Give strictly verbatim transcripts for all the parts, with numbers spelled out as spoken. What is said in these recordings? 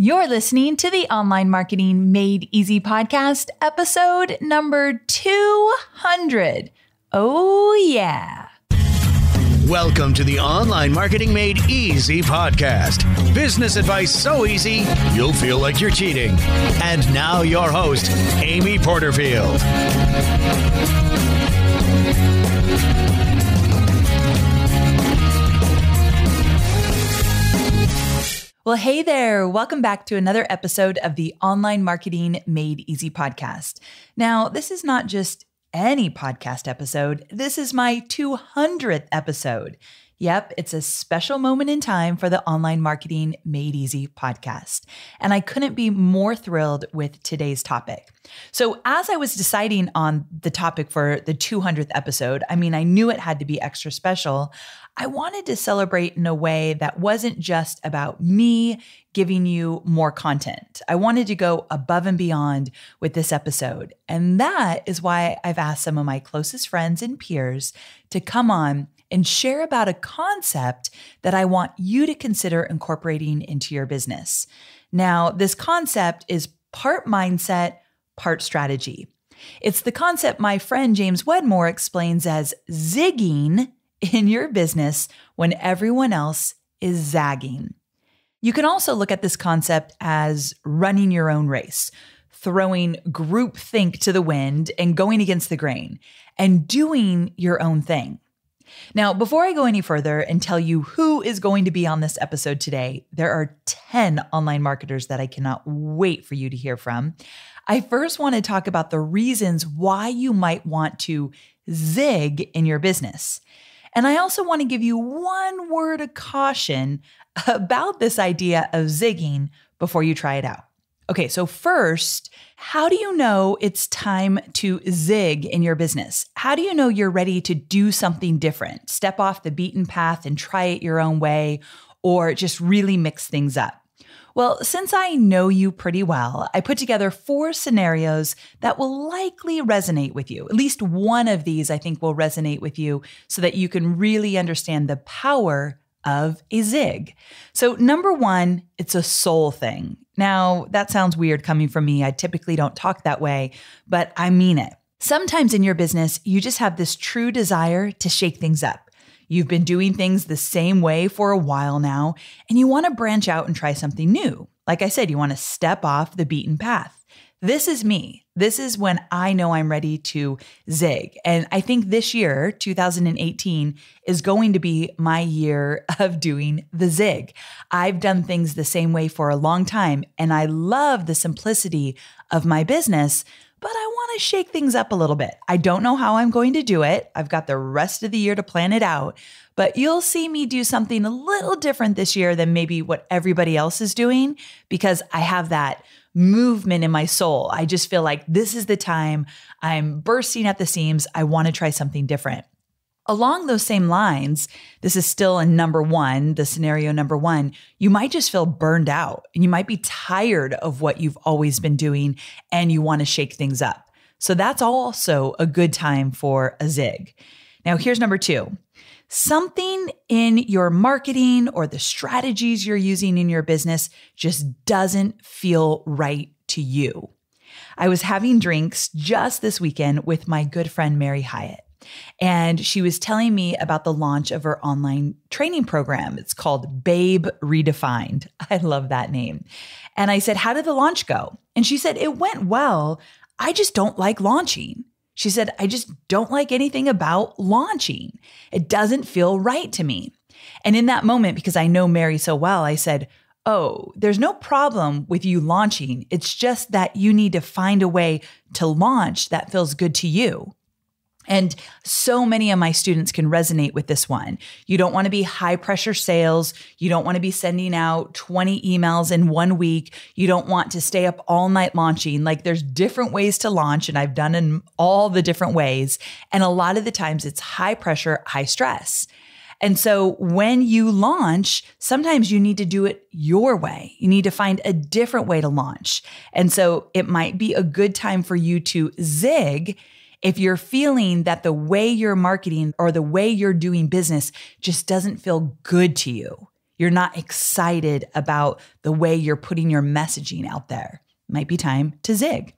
You're listening to the Online Marketing Made Easy podcast, episode number two hundred. Oh, yeah. Welcome to the Online Marketing Made Easy podcast. Business advice so easy, you'll feel like you're cheating. And now your host, Amy Porterfield. Well, hey there. Welcome back to another episode of the Online Marketing Made Easy podcast. Now, this is not just any podcast episode. This is my two hundredth episode. Yep, it's a special moment in time for the Online Marketing Made Easy podcast. And I couldn't be more thrilled with today's topic. So as I was deciding on the topic for the two hundredth episode, I mean, I knew it had to be extra special. I wanted to celebrate in a way that wasn't just about me giving you more content. I wanted to go above and beyond with this episode. And that is why I've asked some of my closest friends and peers to come on and share about a concept that I want you to consider incorporating into your business. Now, this concept is part mindset, part strategy. It's the concept my friend James Wedmore explains as zigging in your business when everyone else is zagging. You can also look at this concept as running your own race, throwing groupthink to the wind and going against the grain and doing your own thing. Now, before I go any further and tell you who is going to be on this episode today, there are ten online marketers that I cannot wait for you to hear from. I first want to talk about the reasons why you might want to zig in your business. And I also want to give you one word of caution about this idea of zigging before you try it out. Okay, so first, how do you know it's time to zig in your business? How do you know you're ready to do something different, step off the beaten path and try it your own way, or just really mix things up? Well, since I know you pretty well, I put together four scenarios that will likely resonate with you. At least one of these I think will resonate with you so that you can really understand the power of a zig. So number one, it's a soul thing. Now, that sounds weird coming from me. I typically don't talk that way, but I mean it. Sometimes in your business, you just have this true desire to shake things up. You've been doing things the same way for a while now, and you want to branch out and try something new. Like I said, you want to step off the beaten path. This is me. This is when I know I'm ready to zig. And I think this year, two thousand eighteen, is going to be my year of doing the zig. I've done things the same way for a long time, and I love the simplicity of my business, but I want to shake things up a little bit. I don't know how I'm going to do it. I've got the rest of the year to plan it out, but you'll see me do something a little different this year than maybe what everybody else is doing because I have that movement in my soul. I just feel like this is the time I'm bursting at the seams. I want to try something different. Along those same lines, this is still in number one, the scenario number one, you might just feel burned out and you might be tired of what you've always been doing and you want to shake things up. So that's also a good time for a zig. Now here's number two. Something in your marketing or the strategies you're using in your business just doesn't feel right to you. I was having drinks just this weekend with my good friend, Mary Hyatt, and she was telling me about the launch of her online training program. It's called Babe Redefined. I love that name. And I said, "How did the launch go?" And she said, "It went well. I just don't like launching." She said, "I just don't like anything about launching. It doesn't feel right to me." And in that moment, because I know Mary so well, I said, "Oh, there's no problem with you launching. It's just that you need to find a way to launch that feels good to you." And so many of my students can resonate with this one. You don't want to be high pressure sales. You don't want to be sending out twenty emails in one week. You don't want to stay up all night launching. Like there's different ways to launch and I've done in all the different ways. And a lot of the times it's high pressure, high stress. And so when you launch, sometimes you need to do it your way. You need to find a different way to launch. And so it might be a good time for you to zig if you're feeling that the way you're marketing or the way you're doing business just doesn't feel good to you. you're not excited about the way you're putting your messaging out there, it might be time to zig.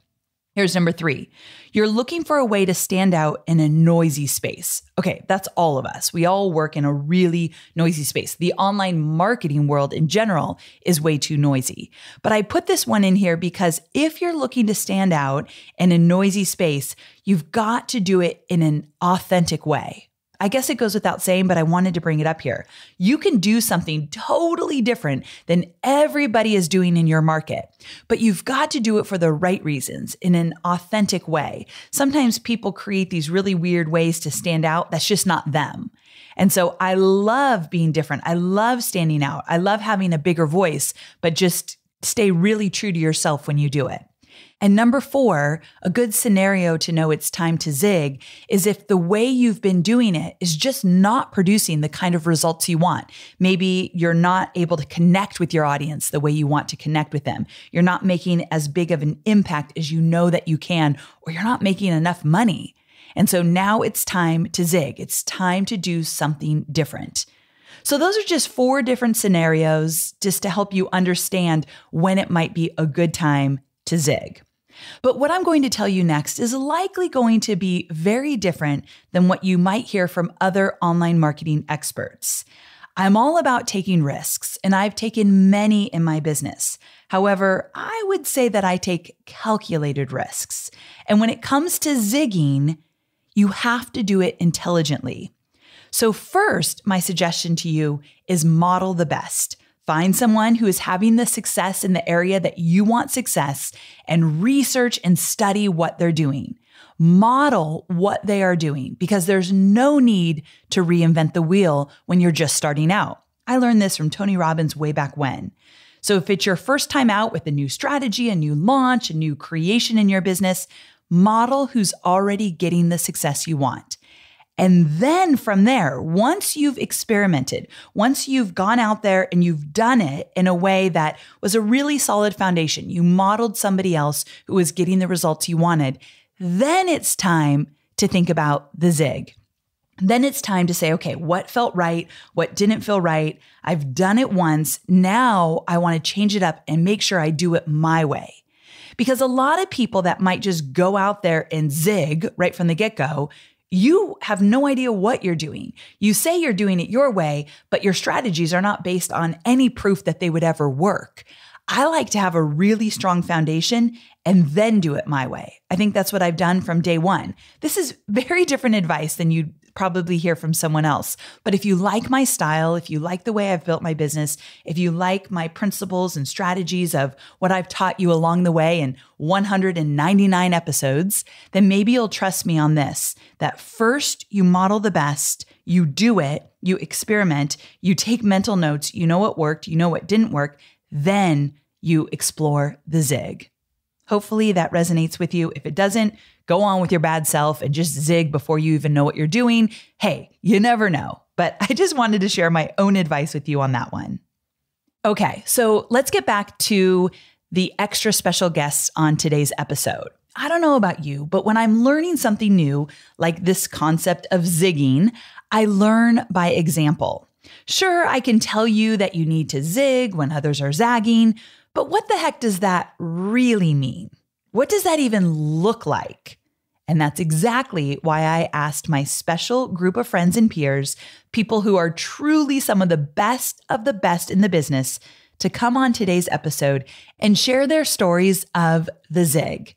Here's number three. You're looking for a way to stand out in a noisy space. Okay, that's all of us. We all work in a really noisy space. The online marketing world in general is way too noisy. But I put this one in here because if you're looking to stand out in a noisy space, you've got to do it in an authentic way. I guess it goes without saying, but I wanted to bring it up here. You can do something totally different than everybody is doing in your market, but you've got to do it for the right reasons in an authentic way. Sometimes people create these really weird ways to stand out. That's just not them. And so I love being different. I love standing out. I love having a bigger voice, but just stay really true to yourself when you do it. And number four, a good scenario to know it's time to zig is if the way you've been doing it is just not producing the kind of results you want. Maybe you're not able to connect with your audience the way you want to connect with them. You're not making as big of an impact as you know that you can, or you're not making enough money. And so now it's time to zig. It's time to do something different. So those are just four different scenarios just to help you understand when it might be a good time to zig. But what I'm going to tell you next is likely going to be very different than what you might hear from other online marketing experts. I'm all about taking risks, and I've taken many in my business. However, I would say that I take calculated risks. And when it comes to zigging, you have to do it intelligently. So first, my suggestion to you is model the best. Find someone who is having the success in the area that you want success and research and study what they're doing. Model what they are doing because there's no need to reinvent the wheel when you're just starting out. I learned this from Tony Robbins way back when. So if it's your first time out with a new strategy, a new launch, a new creation in your business, model who's already getting the success you want. And then from there, once you've experimented, once you've gone out there and you've done it in a way that was a really solid foundation, you modeled somebody else who was getting the results you wanted, then it's time to think about the zig. Then it's time to say, okay, what felt right? What didn't feel right? I've done it once. Now I want to change it up and make sure I do it my way. Because a lot of people that might just go out there and zig right from the get-go, you have no idea what you're doing. You say you're doing it your way, but your strategies are not based on any proof that they would ever work. I like to have a really strong foundation and then do it my way. I think that's what I've done from day one. This is very different advice than you'd probably hear from someone else. But if you like my style, if you like the way I've built my business, if you like my principles and strategies of what I've taught you along the way in one hundred ninety-nine episodes, then maybe you'll trust me on this, that first you model the best, you do it, you experiment, you take mental notes, you know what worked, you know what didn't work, then you explore the zig. Hopefully that resonates with you. If it doesn't, go on with your bad self and just zig before you even know what you're doing. Hey, you never know. But I just wanted to share my own advice with you on that one. Okay, so let's get back to the extra special guests on today's episode. I don't know about you, but when I'm learning something new, like this concept of zigging, I learn by example. Sure, I can tell you that you need to zig when others are zagging, but what the heck does that really mean? What does that even look like? And that's exactly why I asked my special group of friends and peers, people who are truly some of the best of the best in the business, to come on today's episode and share their stories of the zig.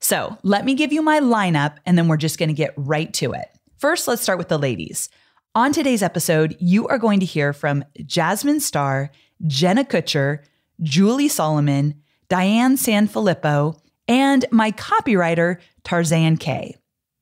So let me give you my lineup and then we're just going to get right to it. First, let's start with the ladies. On today's episode, you are going to hear from Jasmine Star, Jenna Kutcher, Julie Solomon, Diane Sanfilippo, and my copywriter, Tarzan Kay.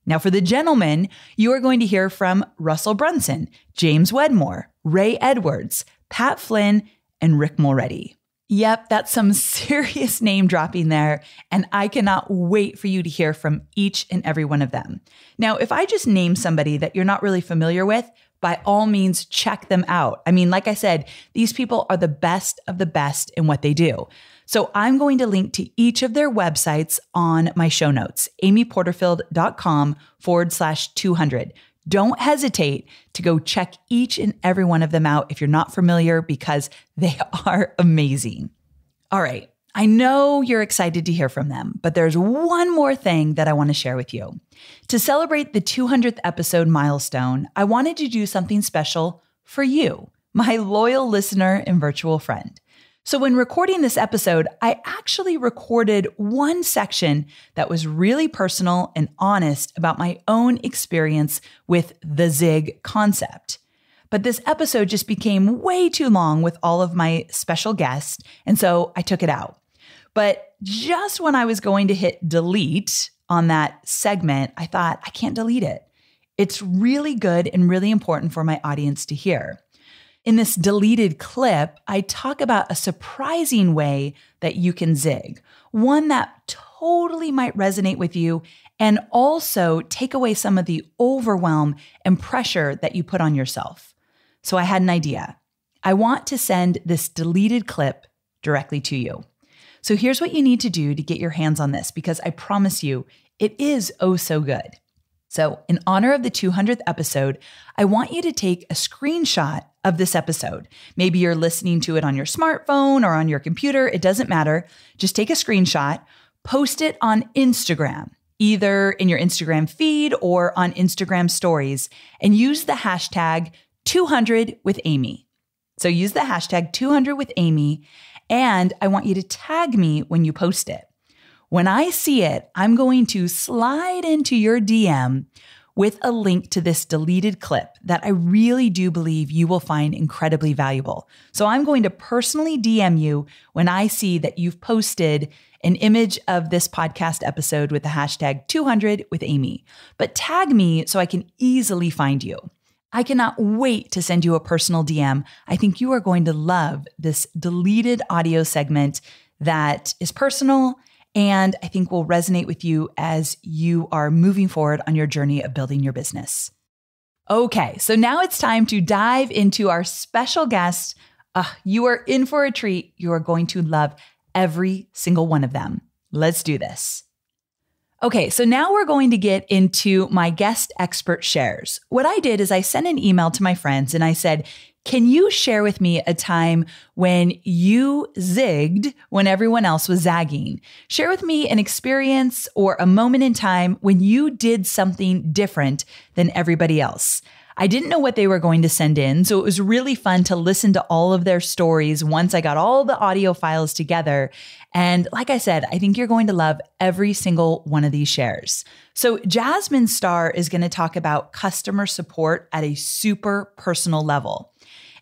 Now for the gentlemen, you are going to hear from Russell Brunson, James Wedmore, Ray Edwards, Pat Flynn, and Rick Mulready. Yep, that's some serious name dropping there, and I cannot wait for you to hear from each and every one of them. Now, if I just name somebody that you're not really familiar with, by all means, check them out. I mean, like I said, these people are the best of the best in what they do. So I'm going to link to each of their websites on my show notes, amyporterfield.com forward slash 200. Don't hesitate to go check each and every one of them out if you're not familiar, because they are amazing. All right, I know you're excited to hear from them, but there's one more thing that I want to share with you. To celebrate the two hundredth episode milestone, I wanted to do something special for you, my loyal listener and virtual friend. So when recording this episode, I actually recorded one section that was really personal and honest about my own experience with the Zig concept. But this episode just became way too long with all of my special guests, and so I took it out. But just when I was going to hit delete on that segment, I thought, I can't delete it. It's really good and really important for my audience to hear. In this deleted clip, I talk about a surprising way that you can zig, one that totally might resonate with you and also take away some of the overwhelm and pressure that you put on yourself. So I had an idea. I want to send this deleted clip directly to you. So here's what you need to do to get your hands on this, because I promise you, it is oh so good. So in honor of the two hundredth episode, I want you to take a screenshot of this episode. Maybe you're listening to it on your smartphone or on your computer. It doesn't matter. Just take a screenshot, post it on Instagram, either in your Instagram feed or on Instagram stories, and use the hashtag two hundred with Amy. So use the hashtag two hundred with Amy, and I want you to tag me when you post it. When I see it, I'm going to slide into your D M with a link to this deleted clip that I really do believe you will find incredibly valuable. So I'm going to personally D M you when I see that you've posted an image of this podcast episode with the hashtag two hundred with Amy, but tag me so I can easily find you. I cannot wait to send you a personal D M. I think you are going to love this deleted audio segment that is personal, and I think will resonate with you as you are moving forward on your journey of building your business. Okay, so now it's time to dive into our special guest. Uh, you are in for a treat. You are going to love every single one of them. Let's do this. Okay, so now we're going to get into my guest expert shares. What I did is I sent an email to my friends and I said, can you share with me a time when you zigged when everyone else was zagging? Share with me an experience or a moment in time when you did something different than everybody else. I didn't know what they were going to send in, so it was really fun to listen to all of their stories once I got all the audio files together. And like I said, I think you're going to love every single one of these shares. So Jasmine Star is going to talk about customer support at a super personal level.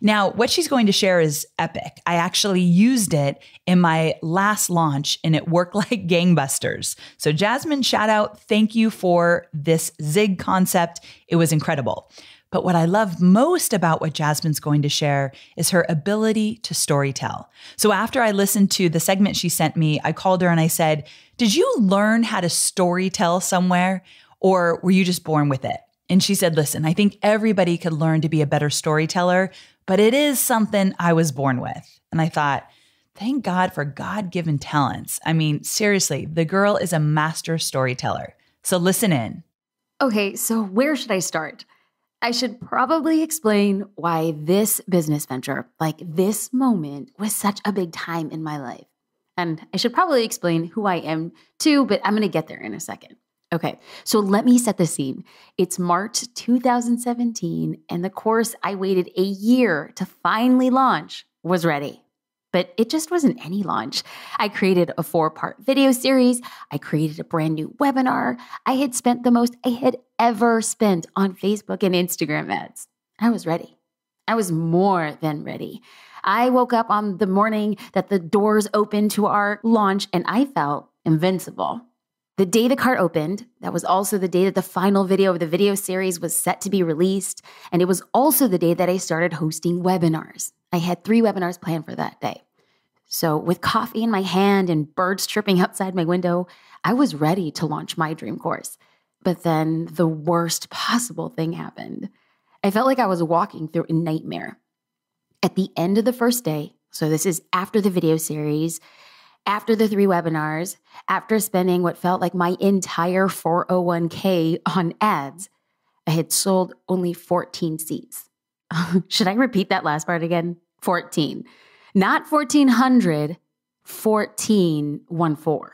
Now, what she's going to share is epic. I actually used it in my last launch and it worked like gangbusters. So Jasmine, shout out. Thank you for this Zig concept. It was incredible. But what I love most about what Jasmine's going to share is her ability to storytell. So after I listened to the segment she sent me, I called her and I said, did you learn how to storytell somewhere or were you just born with it? And she said, listen, I think everybody could learn to be a better storyteller, but it is something I was born with. And I thought, thank God for God-given talents. I mean, seriously, the girl is a master storyteller. So listen in. Okay, so where should I start? I should probably explain why this business venture, like this moment, was such a big time in my life. And I should probably explain who I am too, but I'm going to get there in a second. Okay, so let me set the scene. It's March two thousand seventeen, and the course I waited a year to finally launch was ready. But it just wasn't any launch. I created a four-part video series. I created a brand new webinar. I had spent the most I had ever spent on Facebook and Instagram ads. I was ready. I was more than ready. I woke up on the morning that the doors opened to our launch, and I felt invincible. The day the cart opened, that was also the day that the final video of the video series was set to be released, and it was also the day that I started hosting webinars. I had three webinars planned for that day. So with coffee in my hand and birds chirping outside my window, I was ready to launch my dream course. But then the worst possible thing happened. I felt like I was walking through a nightmare. At the end of the first day, so this is after the video series, after the three webinars, after spending what felt like my entire four oh one k on ads, I had sold only fourteen seats. Should I repeat that last part again? fourteen. Not fourteen hundred, fourteen fourteen.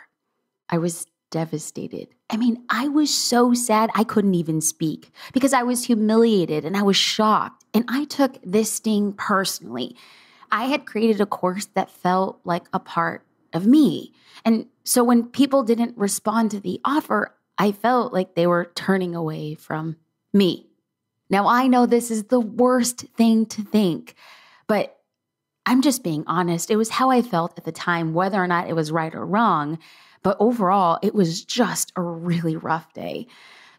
I was devastated. I mean, I was so sad I couldn't even speak because I was humiliated and I was shocked. And I took this sting personally. I had created a course that felt like a part of me. And so when people didn't respond to the offer, I felt like they were turning away from me. Now, I know this is the worst thing to think, but I'm just being honest. It was how I felt at the time, whether or not it was right or wrong. But overall, it was just a really rough day.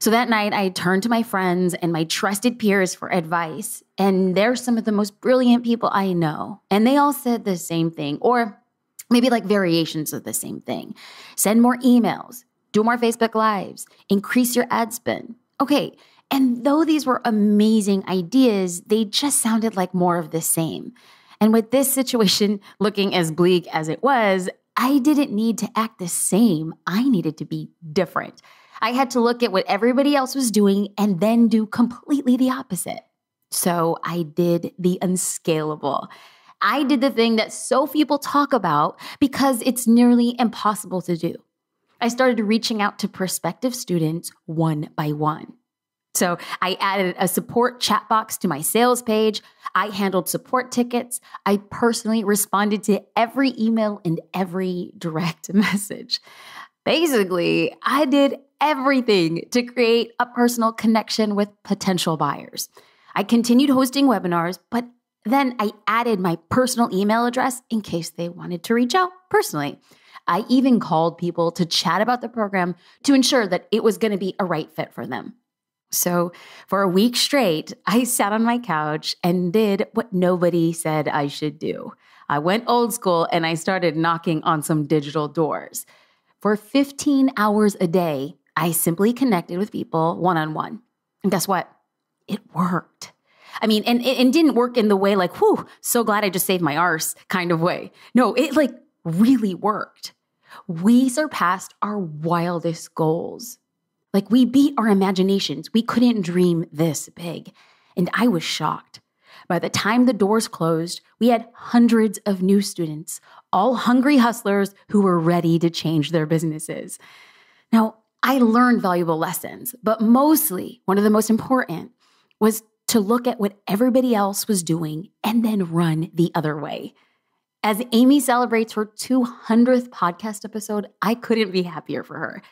So that night, I turned to my friends and my trusted peers for advice. And they're some of the most brilliant people I know. And they all said the same thing, or maybe like variations of the same thing. Send more emails, do more Facebook Lives, increase your ad spend. Okay. And though these were amazing ideas, they just sounded like more of the same. And with this situation looking as bleak as it was, I didn't need to act the same. I needed to be different. I had to look at what everybody else was doing and then do completely the opposite. So I did the unscalable. I did the thing that so few people talk about because it's nearly impossible to do. I started reaching out to prospective students one by one. So I added a support chat box to my sales page. I handled support tickets. I personally responded to every email and every direct message. Basically, I did everything to create a personal connection with potential buyers. I continued hosting webinars, but then I added my personal email address in case they wanted to reach out personally. I even called people to chat about the program to ensure that it was going to be a right fit for them. So for a week straight, I sat on my couch and did what nobody said I should do. I went old school and I started knocking on some digital doors. For fifteen hours a day, I simply connected with people one-on-one. And guess what? It worked. I mean, and it didn't work in the way like, whew, so glad I just saved my arse kind of way. No, it like really worked. We surpassed our wildest goals. Like we beat our imaginations. We couldn't dream this big. And I was shocked. By the time the doors closed, we had hundreds of new students, all hungry hustlers who were ready to change their businesses. Now, I learned valuable lessons, but mostly one of the most important was to look at what everybody else was doing and then run the other way. As Amy celebrates her two hundredth podcast episode, I couldn't be happier for her.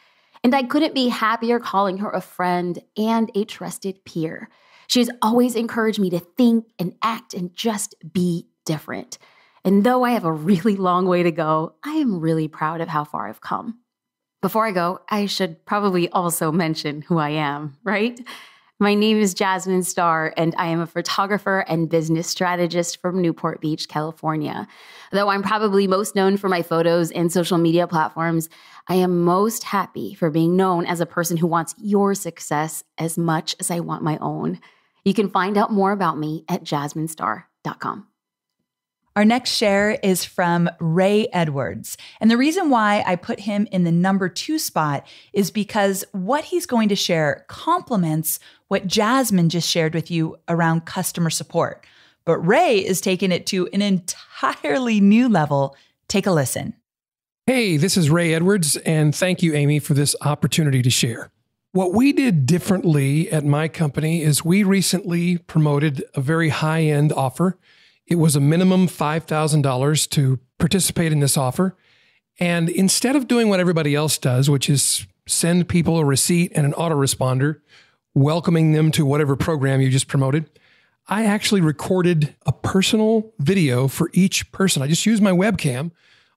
And I couldn't be happier calling her a friend and a trusted peer. She has always encouraged me to think and act and just be different. And though I have a really long way to go, I am really proud of how far I've come. Before I go, I should probably also mention who I am, right? My name is Jasmine Star, and I am a photographer and business strategist from Newport Beach, California. Though I'm probably most known for my photos and social media platforms, I am most happy for being known as a person who wants your success as much as I want my own. You can find out more about me at jasmine star dot com. Our next share is from Ray Edwards. And the reason why I put him in the number two spot is because what he's going to share complements what Jasmine just shared with you around customer support. But Ray is taking it to an entirely new level. Take a listen. Hey, this is Ray Edwards, and thank you, Amy, for this opportunity to share. What we did differently at my company is we recently promoted a very high-end offer. It was a minimum five thousand dollars to participate in this offer. And instead of doing what everybody else does, which is send people a receipt and an autoresponder, welcoming them to whatever program you just promoted, I actually recorded a personal video for each person. I just used my webcam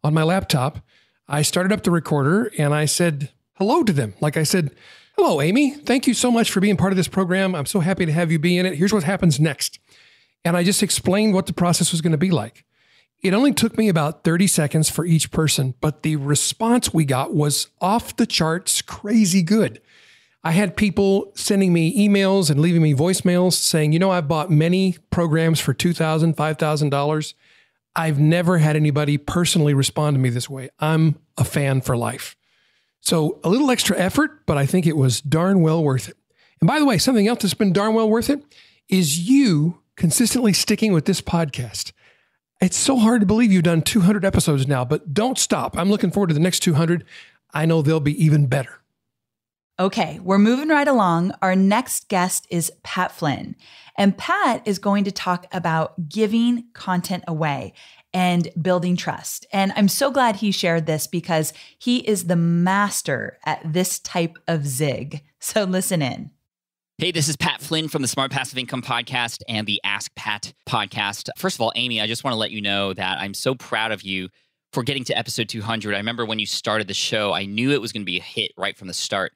on my laptop. I started up the recorder and I said hello to them. Like I said, hello, Amy. Thank you so much for being part of this program. I'm so happy to have you be in it. Here's what happens next. And I just explained what the process was going to be like. It only took me about thirty seconds for each person, but the response we got was off the charts, crazy good. I had people sending me emails and leaving me voicemails saying, you know, I've bought many programs for two thousand dollars, five thousand dollars. I've never had anybody personally respond to me this way. I'm a fan for life. So a little extra effort, but I think it was darn well worth it. And by the way, something else that's been darn well worth it is you consistently sticking with this podcast. It's so hard to believe you've done two hundred episodes now, but don't stop. I'm looking forward to the next two hundred. I know they'll be even better. Okay, we're moving right along. Our next guest is Pat Flynn. And Pat is going to talk about giving content away and building trust. And I'm so glad he shared this because he is the master at this type of zig. So listen in. Hey, this is Pat Flynn from the Smart Passive Income Podcast and the Ask Pat Podcast. First of all, Amy, I just want to let you know that I'm so proud of you for getting to episode two hundred. I remember when you started the show, I knew it was going to be a hit right from the start.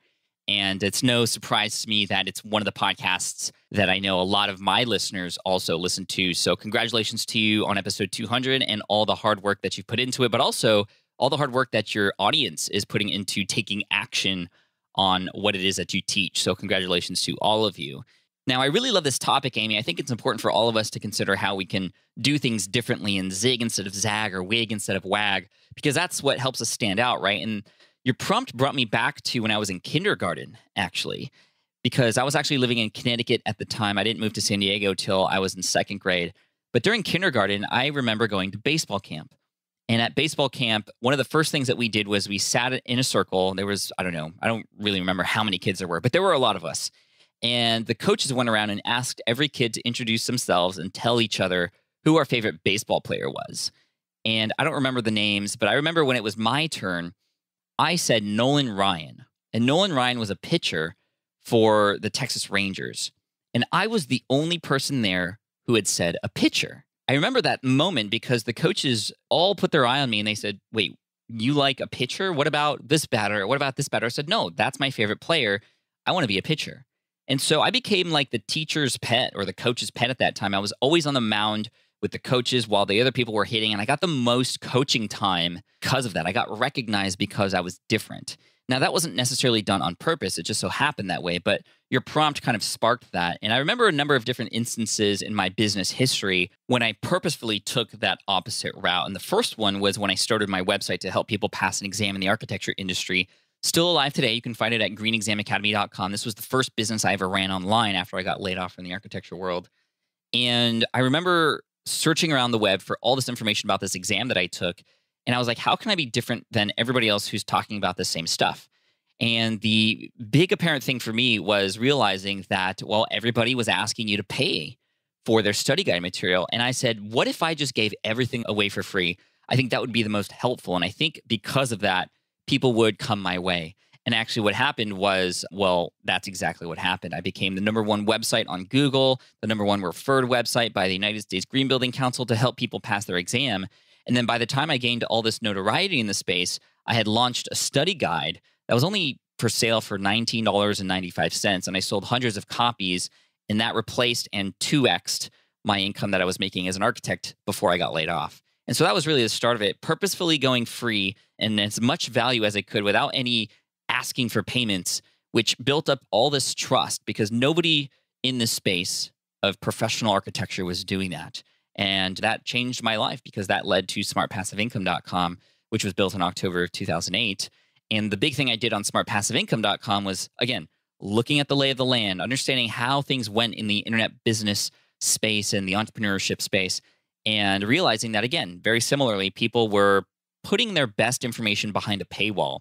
And it's no surprise to me that it's one of the podcasts that I know a lot of my listeners also listen to. So congratulations to you on episode two hundred and all the hard work that you've put into it, but also all the hard work that your audience is putting into taking action on what it is that you teach. So congratulations to all of you. Now, I really love this topic, Amy. I think it's important for all of us to consider how we can do things differently and zig instead of zag or wig instead of wag, because that's what helps us stand out, right? And your prompt brought me back to when I was in kindergarten, actually, because I was actually living in Connecticut at the time. I didn't move to San Diego till I was in second grade. But during kindergarten, I remember going to baseball camp. And at baseball camp, one of the first things that we did was we sat in a circle. There was, I don't know, I don't really remember how many kids there were, but there were a lot of us. And the coaches went around and asked every kid to introduce themselves and tell each other who our favorite baseball player was. And I don't remember the names, but I remember when it was my turn, I said Nolan Ryan, and Nolan Ryan was a pitcher for the Texas Rangers. And I was the only person there who had said a pitcher. I remember that moment because the coaches all put their eye on me and they said, wait, you like a pitcher? What about this batter? What about this batter? I said, no, that's my favorite player. I want to be a pitcher. And so I became like the teacher's pet or the coach's pet at that time. I was always on the mound with the coaches while the other people were hitting. And I got the most coaching time because of that. I got recognized because I was different. Now, that wasn't necessarily done on purpose. It just so happened that way. But your prompt kind of sparked that. And I remember a number of different instances in my business history when I purposefully took that opposite route. And the first one was when I started my website to help people pass an exam in the architecture industry. Still alive today. You can find it at green exam academy dot com. This was the first business I ever ran online after I got laid off from the architecture world. And I remember searching around the web for all this information about this exam that I took. And I was like, how can I be different than everybody else who's talking about the same stuff? And the big apparent thing for me was realizing that, well, everybody was asking you to pay for their study guide material. And I said, what if I just gave everything away for free? I think that would be the most helpful. And I think because of that, people would come my way. And actually what happened was, well, that's exactly what happened. I became the number one website on Google, the number one referred website by the United States Green Building Council to help people pass their exam. And then by the time I gained all this notoriety in the space, I had launched a study guide that was only for sale for nineteen dollars and ninety-five cents. And I sold hundreds of copies, and that replaced and two X'd my income that I was making as an architect before I got laid off. And so that was really the start of it, purposefully going free and as much value as I could without any asking for payments, which built up all this trust because nobody in this space of professional architecture was doing that. And that changed my life because that led to smart passive income dot com, which was built in October of two thousand eight. And the big thing I did on smart passive income dot com was, again, looking at the lay of the land, understanding how things went in the internet business space and the entrepreneurship space, and realizing that, again, very similarly, people were putting their best information behind a paywall.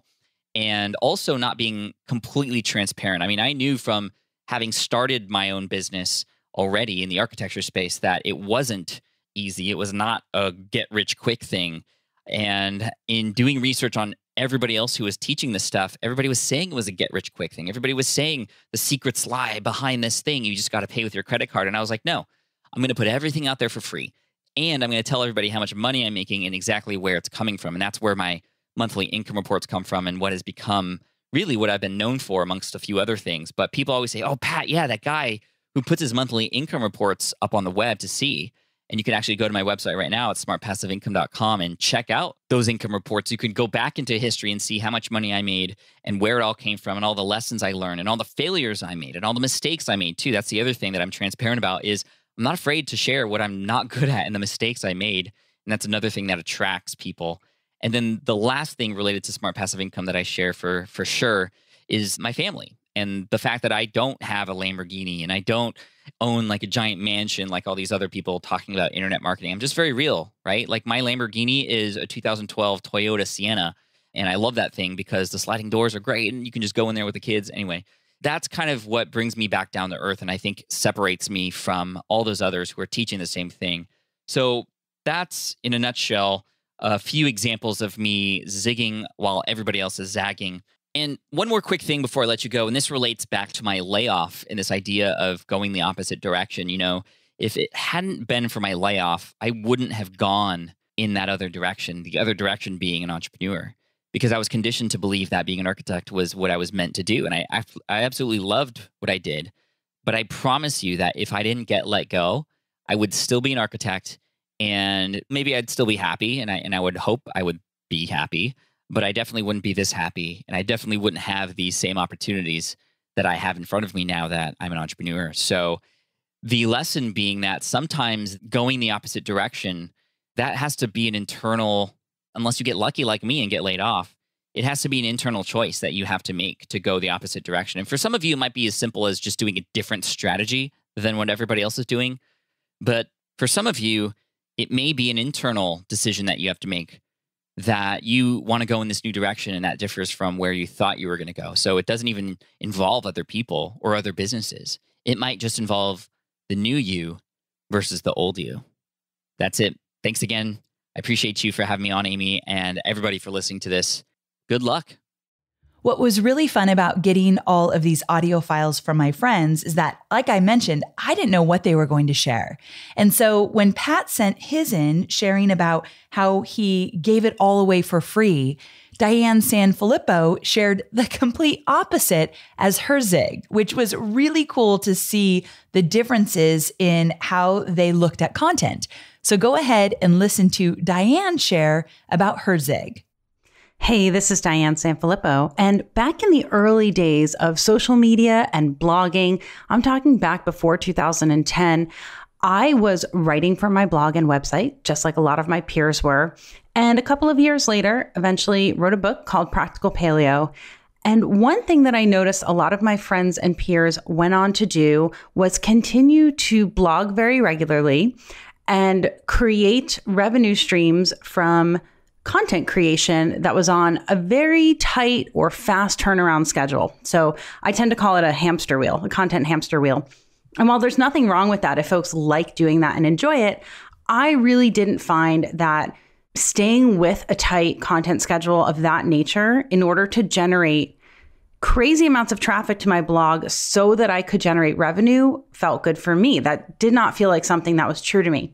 And also not being completely transparent. I mean, I knew from having started my own business already in the architecture space that it wasn't easy. It was not a get rich quick thing. And in doing research on everybody else who was teaching this stuff, everybody was saying it was a get rich quick thing. Everybody was saying the secrets lie behind this thing. You just got to pay with your credit card. And I was like, no, I'm going to put everything out there for free. And I'm going to tell everybody how much money I'm making and exactly where it's coming from. And that's where my monthly income reports come from and what has become really what I've been known for amongst a few other things. But people always say, oh, Pat, yeah, that guy who puts his monthly income reports up on the web to see. And you can actually go to my website right now at smart passive income dot com and check out those income reports. You can go back into history and see how much money I made and where it all came from and all the lessons I learned and all the failures I made and all the mistakes I made too. That's the other thing that I'm transparent about is I'm not afraid to share what I'm not good at and the mistakes I made. And that's another thing that attracts people. And then the last thing related to Smart Passive Income that I share for, for sure is my family. And the fact that I don't have a Lamborghini and I don't own like a giant mansion like all these other people talking about internet marketing, I'm just very real, right? Like my Lamborghini is a two thousand twelve Toyota Sienna. And I love that thing because the sliding doors are great and you can just go in there with the kids. Anyway, that's kind of what brings me back down to earth and I think separates me from all those others who are teaching the same thing. So that's, in a nutshell, a few examples of me zigging while everybody else is zagging. And one more quick thing before I let you go, and this relates back to my layoff and this idea of going the opposite direction. You know, if it hadn't been for my layoff, I wouldn't have gone in that other direction, the other direction being an entrepreneur, because I was conditioned to believe that being an architect was what I was meant to do. And I, I, I absolutely loved what I did. But I promise you that if I didn't get let go, I would still be an architect and maybe I'd still be happy. And I, and I would hope I would be happy. But I definitely wouldn't be this happy. And I definitely wouldn't have these same opportunities that I have in front of me now that I'm an entrepreneur. So the lesson being that sometimes going the opposite direction, that has to be an internal, unless you get lucky like me and get laid off, it has to be an internal choice that you have to make to go the opposite direction. And for some of you, it might be as simple as just doing a different strategy than what everybody else is doing. But for some of you, it may be an internal decision that you have to make, that you want to go in this new direction and that differs from where you thought you were going to go. So it doesn't even involve other people or other businesses. It might just involve the new you versus the old you. That's it. Thanks again. I appreciate you for having me on, Amy, and everybody for listening to this. Good luck. What was really fun about getting all of these audio files from my friends is that, like I mentioned, I didn't know what they were going to share. And so when Pat sent his in, sharing about how he gave it all away for free, Diane Sanfilippo shared the complete opposite as her zig, which was really cool to see the differences in how they looked at content. So go ahead and listen to Diane share about her zig. Hey, this is Diane Sanfilippo, and back in the early days of social media and blogging, I'm talking back before two thousand ten, I was writing for my blog and website, just like a lot of my peers were, and a couple of years later, eventually wrote a book called Practical Paleo. And one thing that I noticed a lot of my friends and peers went on to do was continue to blog very regularly and create revenue streams from content creation that was on a very tight or fast turnaround schedule. So I tend to call it a hamster wheel, a content hamster wheel. And while there's nothing wrong with that, if folks like doing that and enjoy it, I really didn't find that staying with a tight content schedule of that nature in order to generate crazy amounts of traffic to my blog so that I could generate revenue felt good for me. That did not feel like something that was true to me.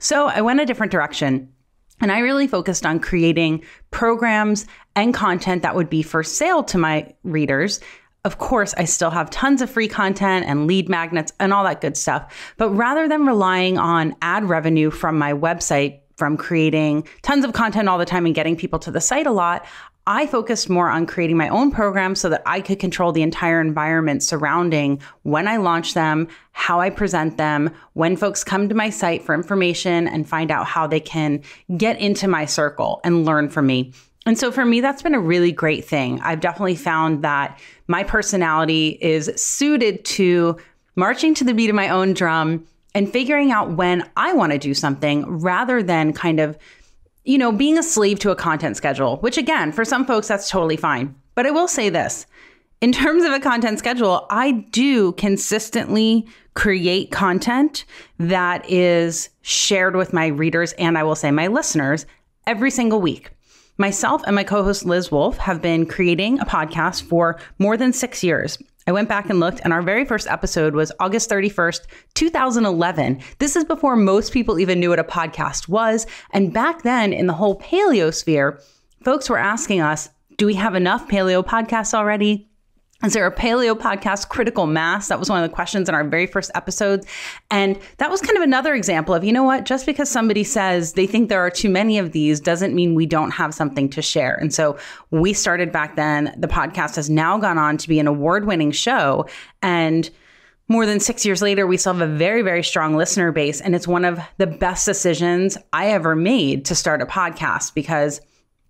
So I went a different direction. And I really focused on creating programs and content that would be for sale to my readers. Of course, I still have tons of free content and lead magnets and all that good stuff. But rather than relying on ad revenue from my website, from creating tons of content all the time and getting people to the site a lot, I focused more on creating my own program so that I could control the entire environment surrounding when I launch them, how I present them, when folks come to my site for information and find out how they can get into my circle and learn from me. And so for me, that's been a really great thing. I've definitely found that my personality is suited to marching to the beat of my own drum and figuring out when I want to do something rather than kind of you know, being a slave to a content schedule, which again, for some folks, that's totally fine. But I will say this, in terms of a content schedule, I do consistently create content that is shared with my readers and I will say my listeners every single week. Myself and my co-host Liz Wolf have been creating a podcast for more than six years. I went back and looked and our very first episode was August thirty-first, two thousand eleven. This is before most people even knew what a podcast was. And back then in the whole paleo sphere, folks were asking us, do we have enough paleo podcasts already? Is there a paleo podcast critical mass? That was one of the questions in our very first episode. And that was kind of another example of, you know what, just because somebody says they think there are too many of these doesn't mean we don't have something to share. And so we started back then. The podcast has now gone on to be an award-winning show. And more than six years later, we still have a very, very strong listener base. And it's one of the best decisions I ever made to start a podcast because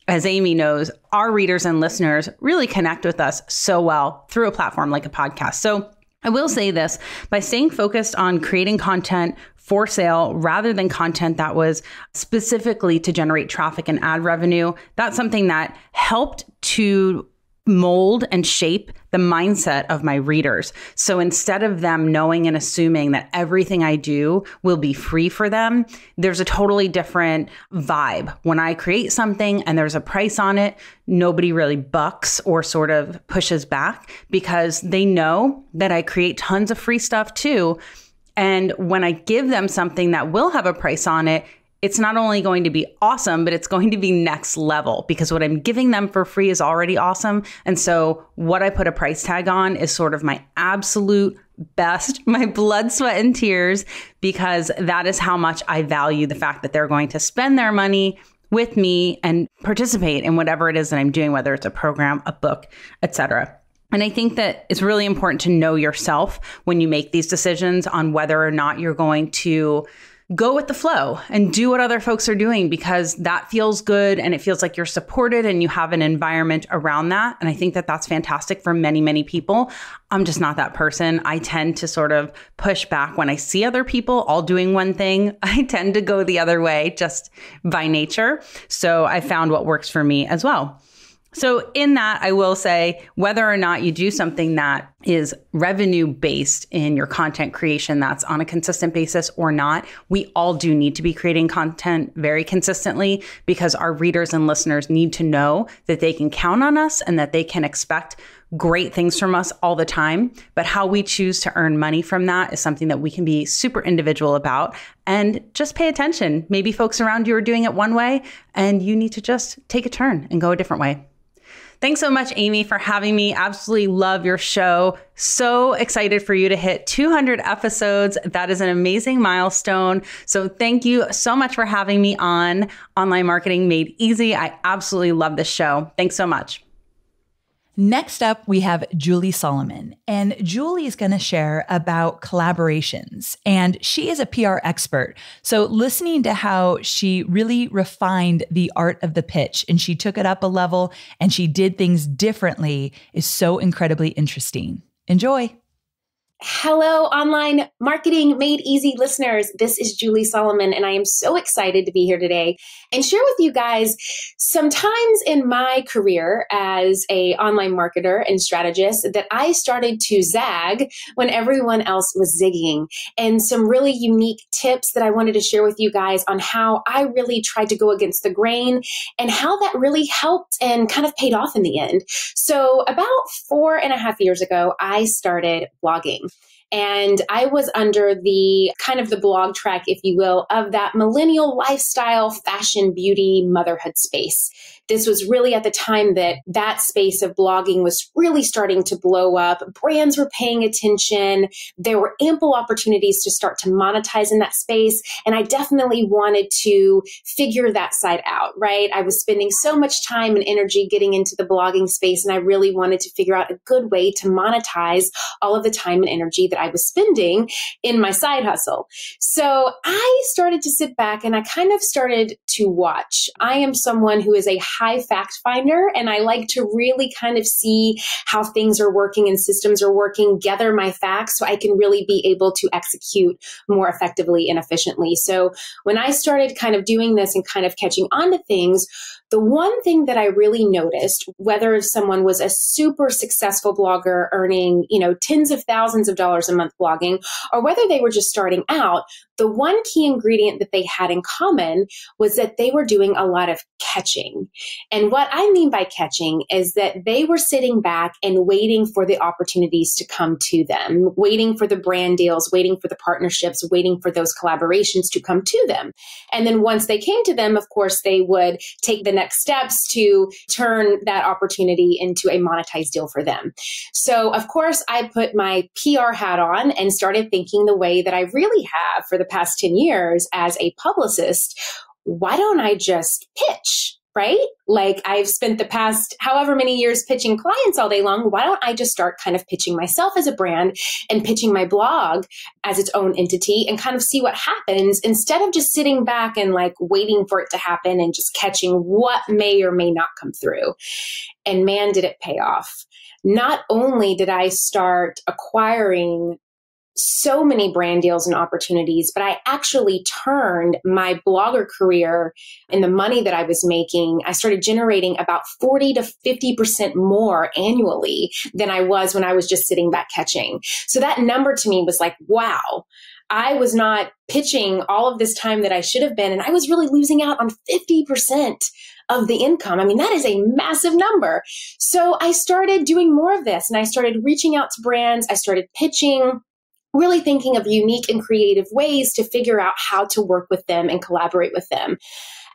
as Amy knows, our readers and listeners really connect with us so well through a platform like a podcast. So I will say this, by staying focused on creating content for sale rather than content that was specifically to generate traffic and ad revenue, that's something that helped to mold and shape the mindset of my readers. So instead of them knowing and assuming that everything I do will be free for them, there's a totally different vibe. When I create something and there's a price on it, nobody really bucks or sort of pushes back because they know that I create tons of free stuff too. And when I give them something that will have a price on it, it's not only going to be awesome, but it's going to be next level because what I'm giving them for free is already awesome. And so what I put a price tag on is sort of my absolute best, my blood, sweat, and tears, because that is how much I value the fact that they're going to spend their money with me and participate in whatever it is that I'm doing, whether it's a program, a book, et cetera. And I think that it's really important to know yourself when you make these decisions on whether or not you're going to go with the flow and do what other folks are doing because that feels good and it feels like you're supported and you have an environment around that. And I think that that's fantastic for many, many people. I'm just not that person. I tend to sort of push back when I see other people all doing one thing. I tend to go the other way just by nature. So I found what works for me as well. So in that, I will say whether or not you do something that is revenue based in your content creation that's on a consistent basis or not, we all do need to be creating content very consistently because our readers and listeners need to know that they can count on us and that they can expect great things from us all the time. But how we choose to earn money from that is something that we can be super individual about and just pay attention. Maybe folks around you are doing it one way and you need to just take a turn and go a different way. Thanks so much, Amy, for having me. Absolutely love your show. So excited for you to hit two hundred episodes. That is an amazing milestone. So thank you so much for having me on Online Marketing Made Easy. I absolutely love this show. Thanks so much. Next up, we have Julie Solomon, and Julie is going to share about collaborations, and she is a P R expert. So listening to how she really refined the art of the pitch and she took it up a level and she did things differently is so incredibly interesting. Enjoy. Hello, Online Marketing Made Easy listeners. This is Julie Solomon, and I am so excited to be here today and share with you guys some times in my career as a online marketer and strategist that I started to zag when everyone else was zigging, and some really unique tips that I wanted to share with you guys on how I really tried to go against the grain and how that really helped and kind of paid off in the end. So about four and a half years ago, I started blogging. And I was under the kind of the blog track, if you will, of that millennial lifestyle, fashion, beauty, motherhood space. This was really at the time that that space of blogging was really starting to blow up. Brands were paying attention. There were ample opportunities to start to monetize in that space. And I definitely wanted to figure that side out, right? I was spending so much time and energy getting into the blogging space, and I really wanted to figure out a good way to monetize all of the time and energy that I was spending in my side hustle. So I started to sit back and I kind of started to watch. I am someone who is a high fact finder, and I like to really kind of see how things are working and systems are working, gather my facts so I can really be able to execute more effectively and efficiently. So when I started kind of doing this and kind of catching on to things, the one thing that I really noticed, whether someone was a super successful blogger earning, you know, tens of thousands of dollars a month blogging, or whether they were just starting out, the one key ingredient that they had in common was that they were doing a lot of catching. And what I mean by catching is that they were sitting back and waiting for the opportunities to come to them, waiting for the brand deals, waiting for the partnerships, waiting for those collaborations to come to them. And then once they came to them, of course, they would take the next steps to turn that opportunity into a monetized deal for them. So of course, I put my P R hat on and started thinking the way that I really have for the past ten years as a publicist. Why don't I just pitch? right? Like I've spent the past however many years pitching clients all day long. Why don't I just start kind of pitching myself as a brand and pitching my blog as its own entity and kind of see what happens instead of just sitting back and like waiting for it to happen and just catching what may or may not come through. And man, did it pay off. Not only did I start acquiring so many brand deals and opportunities, but I actually turned my blogger career and the money that I was making. I started generating about forty to fifty percent more annually than I was when I was just sitting back catching. So that number to me was like, wow, I was not pitching all of this time that I should have been. And I was really losing out on fifty percent of the income. I mean, that is a massive number. So I started doing more of this and I started reaching out to brands. I started pitching, really thinking of unique and creative ways to figure out how to work with them and collaborate with them.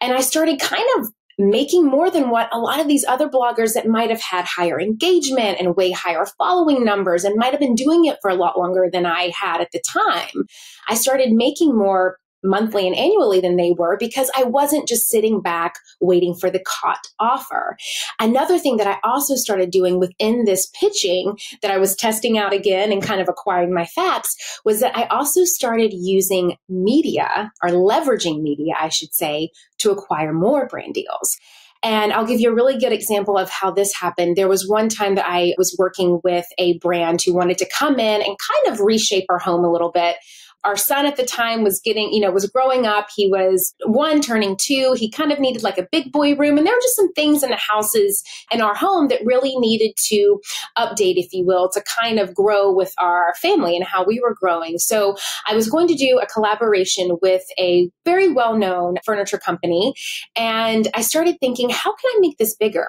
And I started kind of making more than what a lot of these other bloggers that might have had higher engagement and way higher following numbers and might have been doing it for a lot longer than I had at the time. I started making more monthly and annually than they were because I wasn't just sitting back waiting for the caught offer. Another thing that I also started doing within this pitching that I was testing out again and kind of acquiring my facts was that I also started using media, or leveraging media, I should say, to acquire more brand deals. And I'll give you a really good example of how this happened. There was one time that I was working with a brand who wanted to come in and kind of reshape our home a little bit. Our son at the time was getting, you know, was growing up. He was one, turning two. He kind of needed like a big boy room. And there were just some things in the houses in our home that really needed to update, if you will, to kind of grow with our family and how we were growing. So I was going to do a collaboration with a very well-known furniture company. And I started thinking, how can I make this bigger?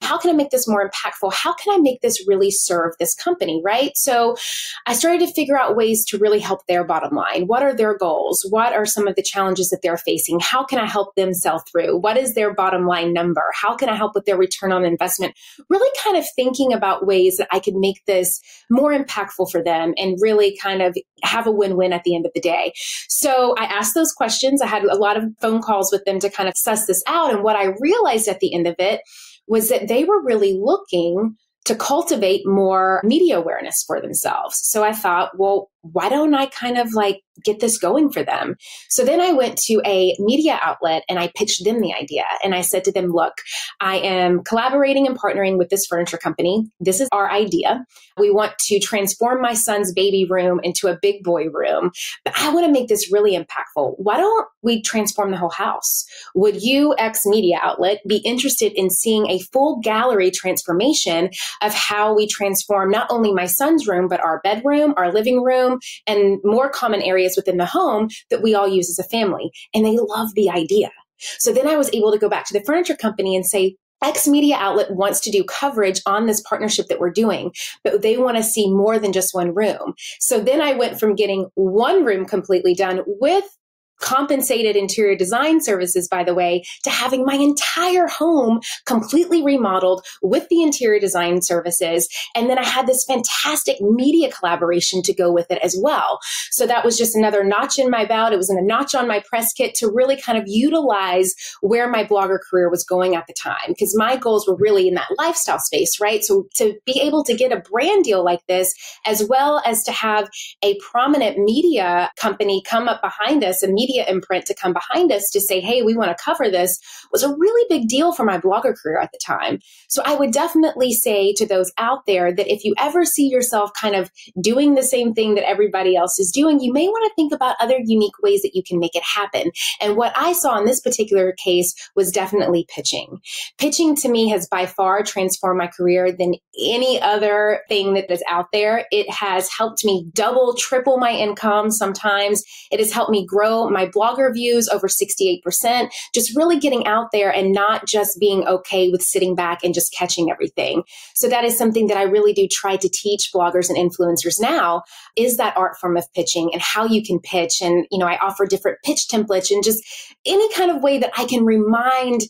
How can I make this more impactful? How can I make this really serve this company, right? So I started to figure out ways to really help their bottom line. Line? What are their goals? What are some of the challenges that they're facing? How can I help them sell through? What is their bottom line number? How can I help with their return on investment? Really kind of thinking about ways that I could make this more impactful for them and really kind of have a win-win at the end of the day. So I asked those questions. I had a lot of phone calls with them to kind of suss this out. And what I realized at the end of it was that they were really looking to cultivate more media awareness for themselves. So I thought, well, why don't I kind of like get this going for them? So then I went to a media outlet and I pitched them the idea. And I said to them, look, I am collaborating and partnering with this furniture company. This is our idea. We want to transform my son's baby room into a big boy room, but I want to make this really impactful. Why don't we transform the whole house? Would you, X media outlet, be interested in seeing a full gallery transformation of how we transform not only my son's room, but our bedroom, our living room, and more common areas within the home that we all use as a family? And they love the idea. So then I was able to go back to the furniture company and say, X media outlet wants to do coverage on this partnership that we're doing, but they want to see more than just one room. So then I went from getting one room completely done with compensated interior design services, by the way, to having my entire home completely remodeled with the interior design services. And then I had this fantastic media collaboration to go with it as well. So that was just another notch in my belt. It was a notch on my press kit to really kind of utilize where my blogger career was going at the time, because my goals were really in that lifestyle space, right? So to be able to get a brand deal like this, as well as to have a prominent media company come up behind us, and media imprint to come behind us to say, hey, we want to cover this, was a really big deal for my blogger career at the time. So I would definitely say to those out there that if you ever see yourself kind of doing the same thing that everybody else is doing, you may want to think about other unique ways that you can make it happen. And what I saw in this particular case was definitely pitching. Pitching to me has by far transformed my career than any other thing that is out there. It has helped me double, triple my income sometimes. It has helped me grow my blogger views over sixty-eight percent, just really getting out there and not just being okay with sitting back and just catching everything. So that is something that I really do try to teach bloggers and influencers now, is that art form of pitching and how you can pitch. And, you know, I offer different pitch templates and just any kind of way that I can remind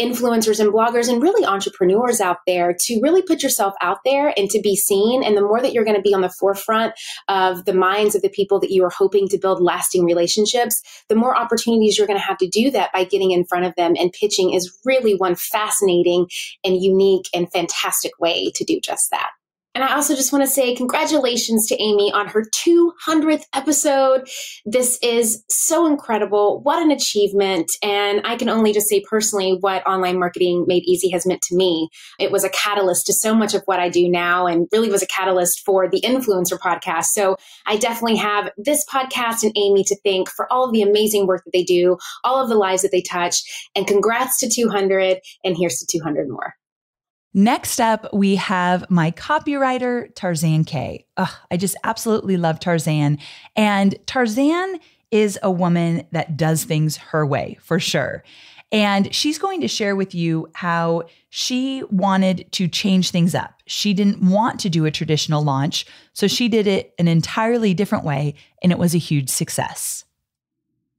influencers and bloggers and really entrepreneurs out there to really put yourself out there and to be seen. And the more that you're going to be on the forefront of the minds of the people that you are hoping to build lasting relationships, the more opportunities you're going to have to do that by getting in front of them. And pitching is really one fascinating and unique and fantastic way to do just that. And I also just want to say congratulations to Amy on her two hundredth episode. This is so incredible. What an achievement. And I can only just say personally what Online Marketing Made Easy has meant to me. It was a catalyst to so much of what I do now and really was a catalyst for the Influencer podcast. So I definitely have this podcast and Amy to thank for all of the amazing work that they do, all of the lives that they touch. And congrats to two hundred. And here's to two hundred more. Next up, we have my copywriter, Tarzan Kay. Ugh, I just absolutely love Tarzan. And Tarzan is a woman that does things her way, for sure. And she's going to share with you how she wanted to change things up. She didn't want to do a traditional launch, so she did it an entirely different way, and it was a huge success.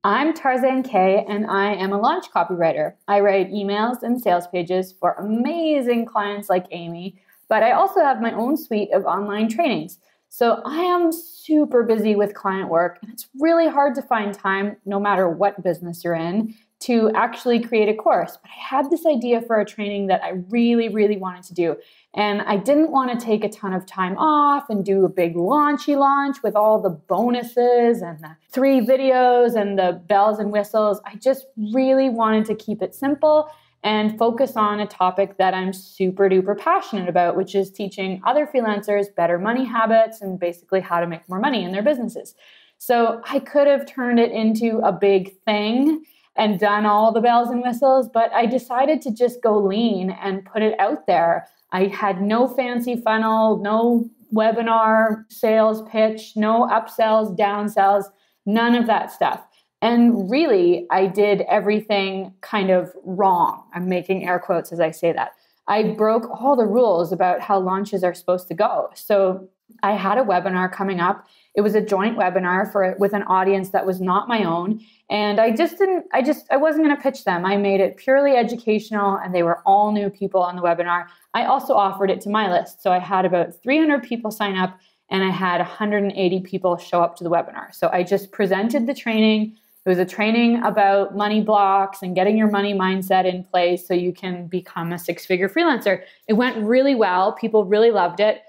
I'm Tarzan Kay, and I am a launch copywriter. I write emails and sales pages for amazing clients like Amy, but I also have my own suite of online trainings. So I am super busy with client work, and it's really hard to find time, no matter what business you're in, to actually create a course. But I had this idea for a training that I really, really wanted to do. And I didn't want to take a ton of time off and do a big launchy launch with all the bonuses and the three videos and the bells and whistles. I just really wanted to keep it simple and focus on a topic that I'm super duper passionate about, which is teaching other freelancers better money habits and basically how to make more money in their businesses. So I could have turned it into a big thing and done all the bells and whistles, but I decided to just go lean and put it out there. I had no fancy funnel, no webinar, sales pitch, no upsells, downsells, none of that stuff. And really, I did everything kind of wrong. I'm making air quotes as I say that. I broke all the rules about how launches are supposed to go. So I had a webinar coming up. It was a joint webinar for with an audience that was not my own. And I just didn't, I just, I wasn't going to pitch them. I made it purely educational, and they were all new people on the webinar. I also offered it to my list. So I had about three hundred people sign up, and I had one hundred eighty people show up to the webinar. So I just presented the training. It was a training about money blocks and getting your money mindset in place so you can become a six-figure freelancer. It went really well. People really loved it.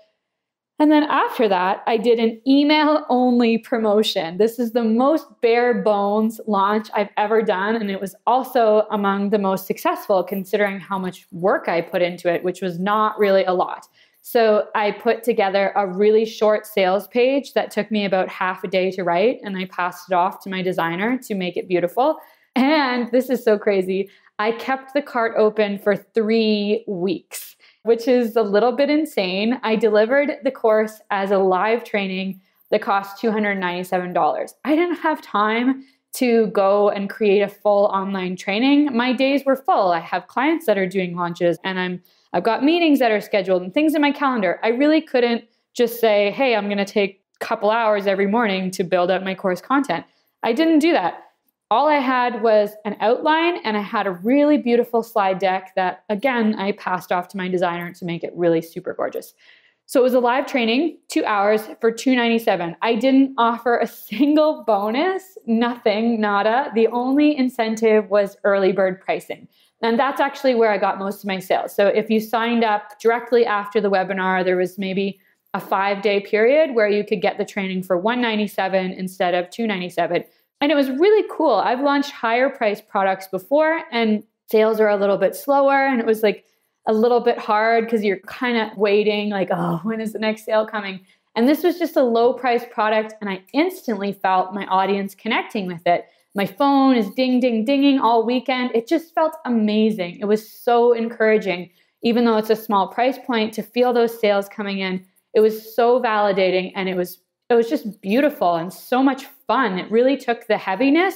And then after that, I did an email-only promotion. This is the most bare-bones launch I've ever done, and it was also among the most successful considering how much work I put into it, which was not really a lot. So I put together a really short sales page that took me about half a day to write, and I passed it off to my designer to make it beautiful. And this is so crazy. I kept the cart open for three weeks. Which is a little bit insane. I delivered the course as a live training that cost two hundred ninety-seven dollars. I didn't have time to go and create a full online training. My days were full. I have clients that are doing launches, and I'm, I've got meetings that are scheduled and things in my calendar. I really couldn't just say, hey, I'm gonna take a couple hours every morning to build up my course content. I didn't do that. All I had was an outline, and I had a really beautiful slide deck that, again, I passed off to my designer to make it really super gorgeous. So it was a live training, two hours for two hundred ninety-seven dollars. I didn't offer a single bonus, nothing, nada. The only incentive was early bird pricing. And that's actually where I got most of my sales. So if you signed up directly after the webinar, there was maybe a five-day period where you could get the training for one hundred ninety-seven dollars instead of two hundred ninety-seven dollars. And it was really cool. I've launched higher priced products before, and sales are a little bit slower. And it was like a little bit hard because you're kind of waiting like, oh, when is the next sale coming? And this was just a low priced product. And I instantly felt my audience connecting with it. My phone is ding, ding, dinging all weekend. It just felt amazing. It was so encouraging, even though it's a small price point, to feel those sales coming in. It was so validating, and it was It was just beautiful and so much fun. It really took the heaviness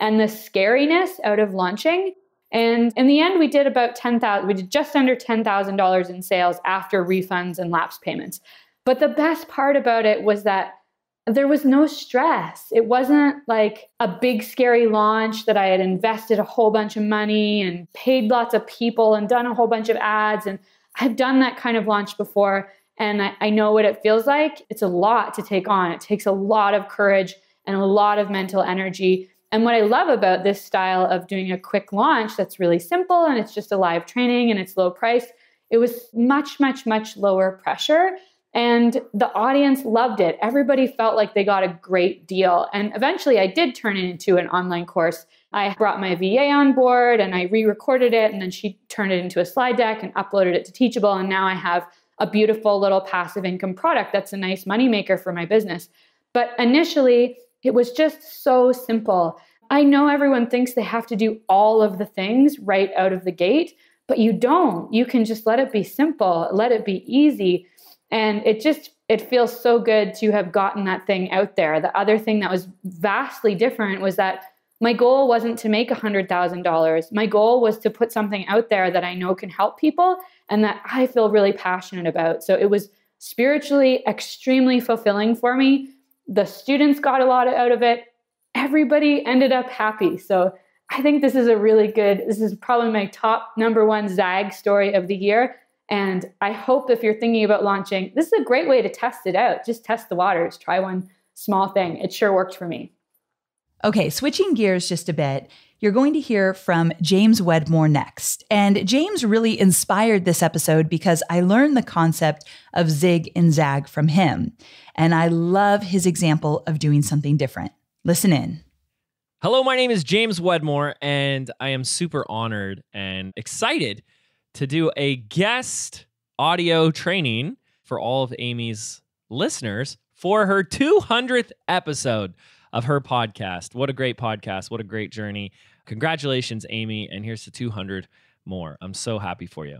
and the scariness out of launching. And in the end, we did about ten thousand dollars. We did just under ten thousand dollars in sales after refunds and lapse payments. But the best part about it was that there was no stress. It wasn't like a big, scary launch that I had invested a whole bunch of money and paid lots of people and done a whole bunch of ads. And I've done that kind of launch before, and I, I know what it feels like. It's a lot to take on. It takes a lot of courage and a lot of mental energy. And what I love about this style of doing a quick launch that's really simple, and it's just a live training and it's low price, it was much, much, much lower pressure. And the audience loved it. Everybody felt like they got a great deal. And eventually I did turn it into an online course. I brought my V A on board and I re-recorded it, and then she turned it into a slide deck and uploaded it to Teachable. And now I have a beautiful little passive income product that's a nice moneymaker for my business. But initially, it was just so simple. I know everyone thinks they have to do all of the things right out of the gate, but you don't. You can just let it be simple, let it be easy. And it just, it feels so good to have gotten that thing out there. The other thing that was vastly different was that my goal wasn't to make one hundred thousand dollars. My goal was to put something out there that I know can help people and that I feel really passionate about. So it was spiritually extremely fulfilling for me. The students got a lot out of it. Everybody ended up happy. So I think this is a really good, this is probably my top number one Zag story of the year. And I hope if you're thinking about launching, this is a great way to test it out. Just test the waters, try one small thing. It sure worked for me. Okay, switching gears just a bit, you're going to hear from James Wedmore next. And James really inspired this episode because I learned the concept of zig and zag from him. And I love his example of doing something different. Listen in. Hello, my name is James Wedmore, and I am super honored and excited to do a guest audio training for all of Amy's listeners for her two hundredth episode of her podcast. What a great podcast. What a great journey. Congratulations, Amy. And here's to two hundred more. I'm so happy for you.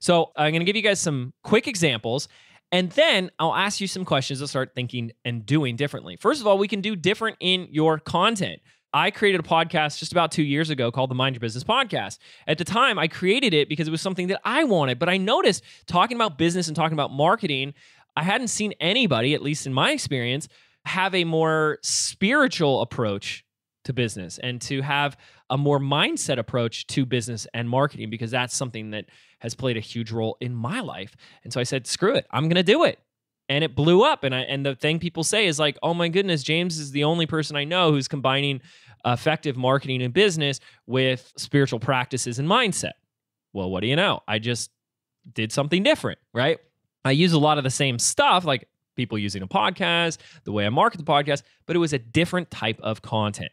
So I'm going to give you guys some quick examples, and then I'll ask you some questions to start thinking and doing differently. First of all, we can do different in your content. I created a podcast just about two years ago called the Mind Your Business Podcast. At the time, I created it because it was something that I wanted, but I noticed talking about business and talking about marketing, I hadn't seen anybody, at least in my experience, have a more spiritual approach to business and to have a more mindset approach to business and marketing, because that's something that has played a huge role in my life. And so I said, screw it, I'm going to do it. And it blew up. And I, and the thing people say is like, oh my goodness, James is the only person I know who's combining effective marketing and business with spiritual practices and mindset. Well, what do you know? I just did something different, right? I use a lot of the same stuff, like people using a podcast, the way I market the podcast, but it was a different type of content.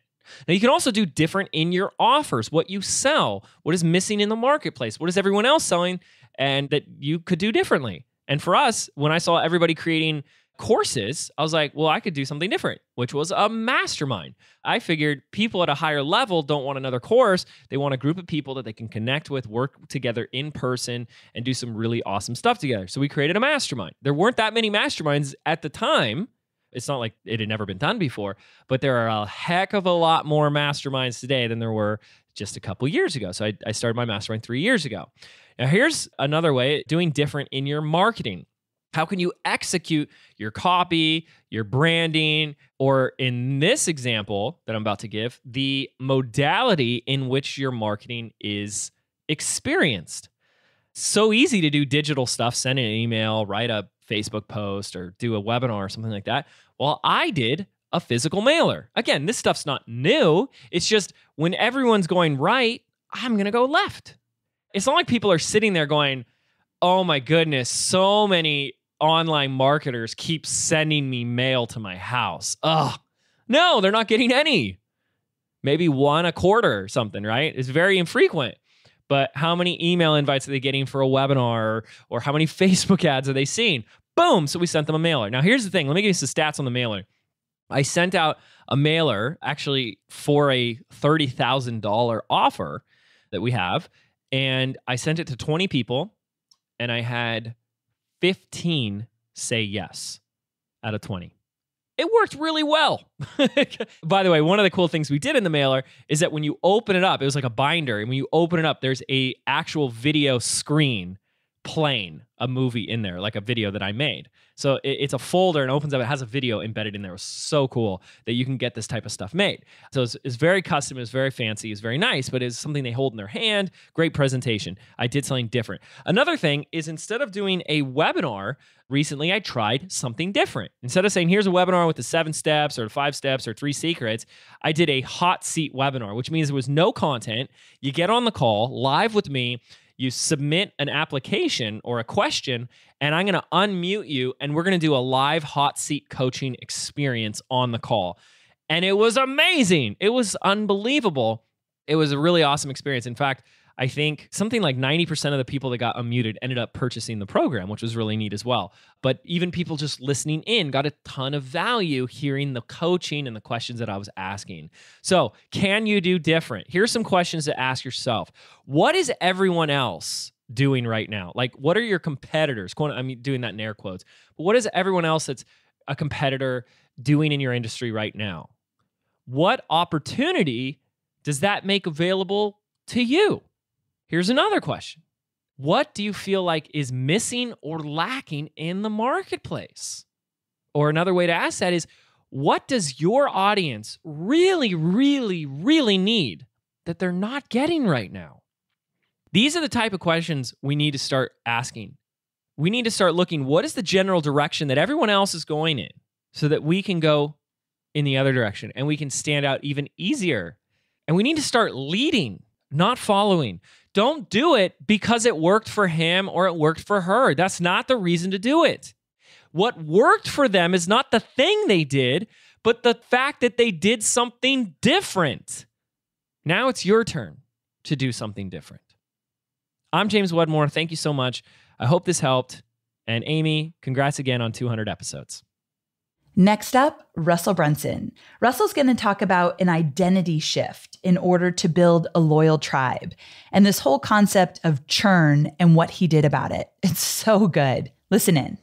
Now, you can also do different in your offers, what you sell, what is missing in the marketplace, what is everyone else selling, and that you could do differently. And for us, when I saw everybody creating courses, I was like, well, I could do something different, which was a mastermind. I figured people at a higher level don't want another course. They want a group of people that they can connect with, work together in person, and do some really awesome stuff together. So we created a mastermind. There weren't that many masterminds at the time. It's not like it had never been done before, but there are a heck of a lot more masterminds today than there were just a couple years ago. So I, I started my mastermind three years ago. Now, here's another way, doing different in your marketing. How can you execute your copy, your branding, or in this example that I'm about to give, the modality in which your marketing is experienced? So easy to do digital stuff, send an email, write a Facebook post, or do a webinar or something like that. Well, I did a physical mailer. Again, this stuff's not new. It's just when everyone's going right, I'm going to go left. It's not like people are sitting there going, oh my goodness, so many online marketers keep sending me mail to my house. Ugh. No, they're not getting any. Maybe one a quarter or something, right? It's very infrequent. But how many email invites are they getting for a webinar, or, or how many Facebook ads are they seeing? Boom. So we sent them a mailer. Now, here's the thing. Let me give you some stats on the mailer. I sent out a mailer actually for a thirty thousand dollars offer that we have. And I sent it to twenty people, and I had fifteen say yes out of twenty. It worked really well. By the way, one of the cool things we did in the mailer is that when you open it up, it was like a binder, and when you open it up, there's an actual video screen playing a movie in there, like a video that I made. So it, it's a folder and opens up. It has a video embedded in there. It's so cool that you can get this type of stuff made. So it's, it's very custom. It's very fancy. It's very nice, but it's something they hold in their hand. Great presentation. I did something different. Another thing is, instead of doing a webinar, recently I tried something different. Instead of saying, here's a webinar with the seven steps or the five steps or three secrets, I did a hot seat webinar, which means there was no content. You get on the call live with me. You submit an application or a question, and I'm going to unmute you, and we're going to do a live hot seat coaching experience on the call. And it was amazing. It was unbelievable. It was a really awesome experience. In fact, I think something like ninety percent of the people that got unmuted ended up purchasing the program, which was really neat as well. But even people just listening in got a ton of value hearing the coaching and the questions that I was asking. So can you do different? Here's some questions to ask yourself. What is everyone else doing right now? Like, what are your competitors? I'm doing that in air quotes. But what is everyone else that's a competitor doing in your industry right now? What opportunity does that make available to you? Here's another question. What do you feel like is missing or lacking in the marketplace? Or another way to ask that is, what does your audience really, really, really need that they're not getting right now? These are the type of questions we need to start asking. We need to start looking, what is the general direction that everyone else is going in, so that we can go in the other direction and we can stand out even easier. And we need to start leading, not following. Don't do it because it worked for him or it worked for her. That's not the reason to do it. What worked for them is not the thing they did, but the fact that they did something different. Now it's your turn to do something different. I'm James Wedmore. Thank you so much. I hope this helped. And Amy, congrats again on two hundred episodes. Next up, Russell Brunson. Russell's going to talk about an identity shift in order to build a loyal tribe, and this whole concept of churn and what he did about it. It's so good. Listen in.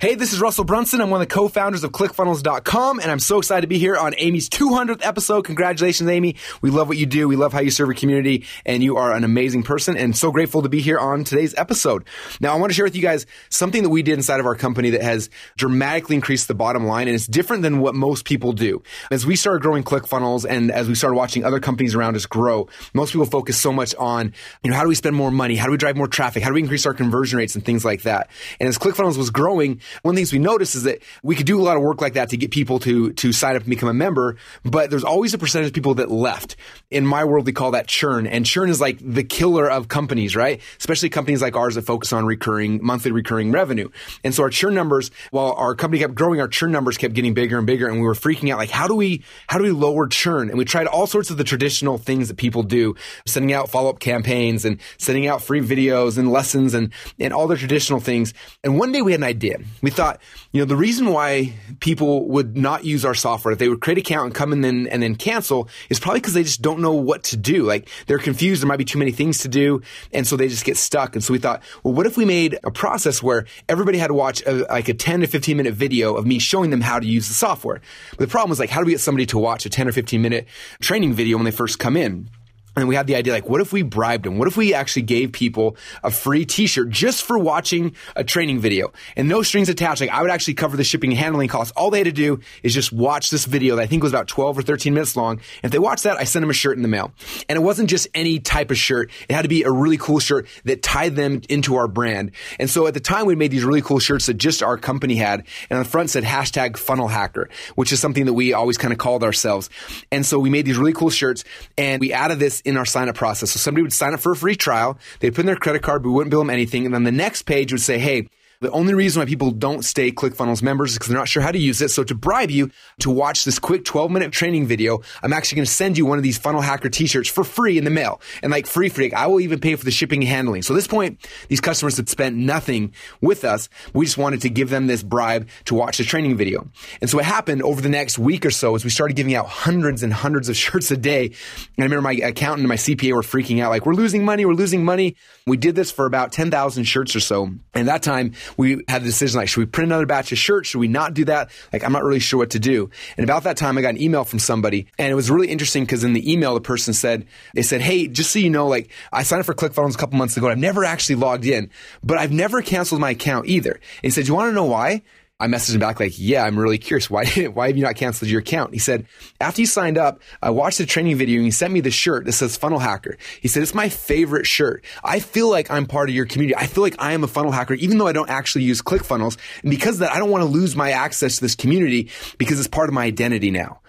Hey, this is Russell Brunson. I'm one of the co-founders of click funnels dot com, and I'm so excited to be here on Amy's two hundredth episode. Congratulations, Amy. We love what you do. We love how you serve your community, and you are an amazing person, and so grateful to be here on today's episode. Now, I want to share with you guys something that we did inside of our company that has dramatically increased the bottom line, and it's different than what most people do. As we started growing ClickFunnels and as we started watching other companies around us grow, most people focus so much on, you know, how do we spend more money? How do we drive more traffic? How do we increase our conversion rates and things like that? And as ClickFunnels was growing, one of the things we noticed is that we could do a lot of work like that to get people to, to sign up and become a member, but there's always a percentage of people that left. In my world, we call that churn, and churn is like the killer of companies, right? Especially companies like ours that focus on recurring, monthly recurring revenue. And so our churn numbers, while our company kept growing, our churn numbers kept getting bigger and bigger, and we were freaking out, like, how do we, how do we lower churn? And we tried all sorts of the traditional things that people do, sending out follow-up campaigns and sending out free videos and lessons and, and all the traditional things. And one day we had an idea. We thought, you know, the reason why people would not use our software, if they would create an account and come in and, and then cancel, is probably because they just don't know what to do. Like, they're confused. There might be too many things to do. And so they just get stuck. And so we thought, well, what if we made a process where everybody had to watch a, like a ten to fifteen minute video of me showing them how to use the software? But the problem was, like, how do we get somebody to watch a ten or fifteen minute training video when they first come in? And we had the idea, like, what if we bribed them? What if we actually gave people a free t-shirt just for watching a training video and no strings attached? Like, I would actually cover the shipping and handling costs. All they had to do is just watch this video that I think was about twelve or thirteen minutes long. And if they watched that, I sent them a shirt in the mail. And it wasn't just any type of shirt. It had to be a really cool shirt that tied them into our brand. And so at the time, we made these really cool shirts that just our company had. And on the front said hashtag funnel hacker, which is something that we always kind of called ourselves. And so we made these really cool shirts, and we added this in our sign up process. So somebody would sign up for a free trial, they'd put in their credit card, but we wouldn't bill them anything. And then the next page would say, hey, the only reason why people don't stay ClickFunnels members is because they're not sure how to use it. So to bribe you to watch this quick twelve minute training video, I'm actually going to send you one of these funnel hacker t-shirts for free in the mail. And like free, free, I will even pay for the shipping and handling. So at this point, these customers had spent nothing with us. We just wanted to give them this bribe to watch the training video. And so what happened over the next week or so is we started giving out hundreds and hundreds of shirts a day. And I remember my accountant and my C P A were freaking out, like, we're losing money, we're losing money. We did this for about ten thousand shirts or so. And at that time, we had a decision like, should we print another batch of shirts? Should we not do that? Like, I'm not really sure what to do. And about that time, I got an email from somebody, and it was really interesting because in the email, the person said, they said, hey, just so you know, like, I signed up for ClickFunnels a couple months ago. And I've never actually logged in, but I've never canceled my account either. And he said, you want to know why? I messaged him back like, yeah, I'm really curious. Why why have you not canceled your account? He said, after you signed up, I watched the training video and you sent me the shirt that says Funnel Hacker. He said, it's my favorite shirt. I feel like I'm part of your community. I feel like I am a funnel hacker, even though I don't actually use ClickFunnels. And because of that, I don't want to lose my access to this community because it's part of my identity now.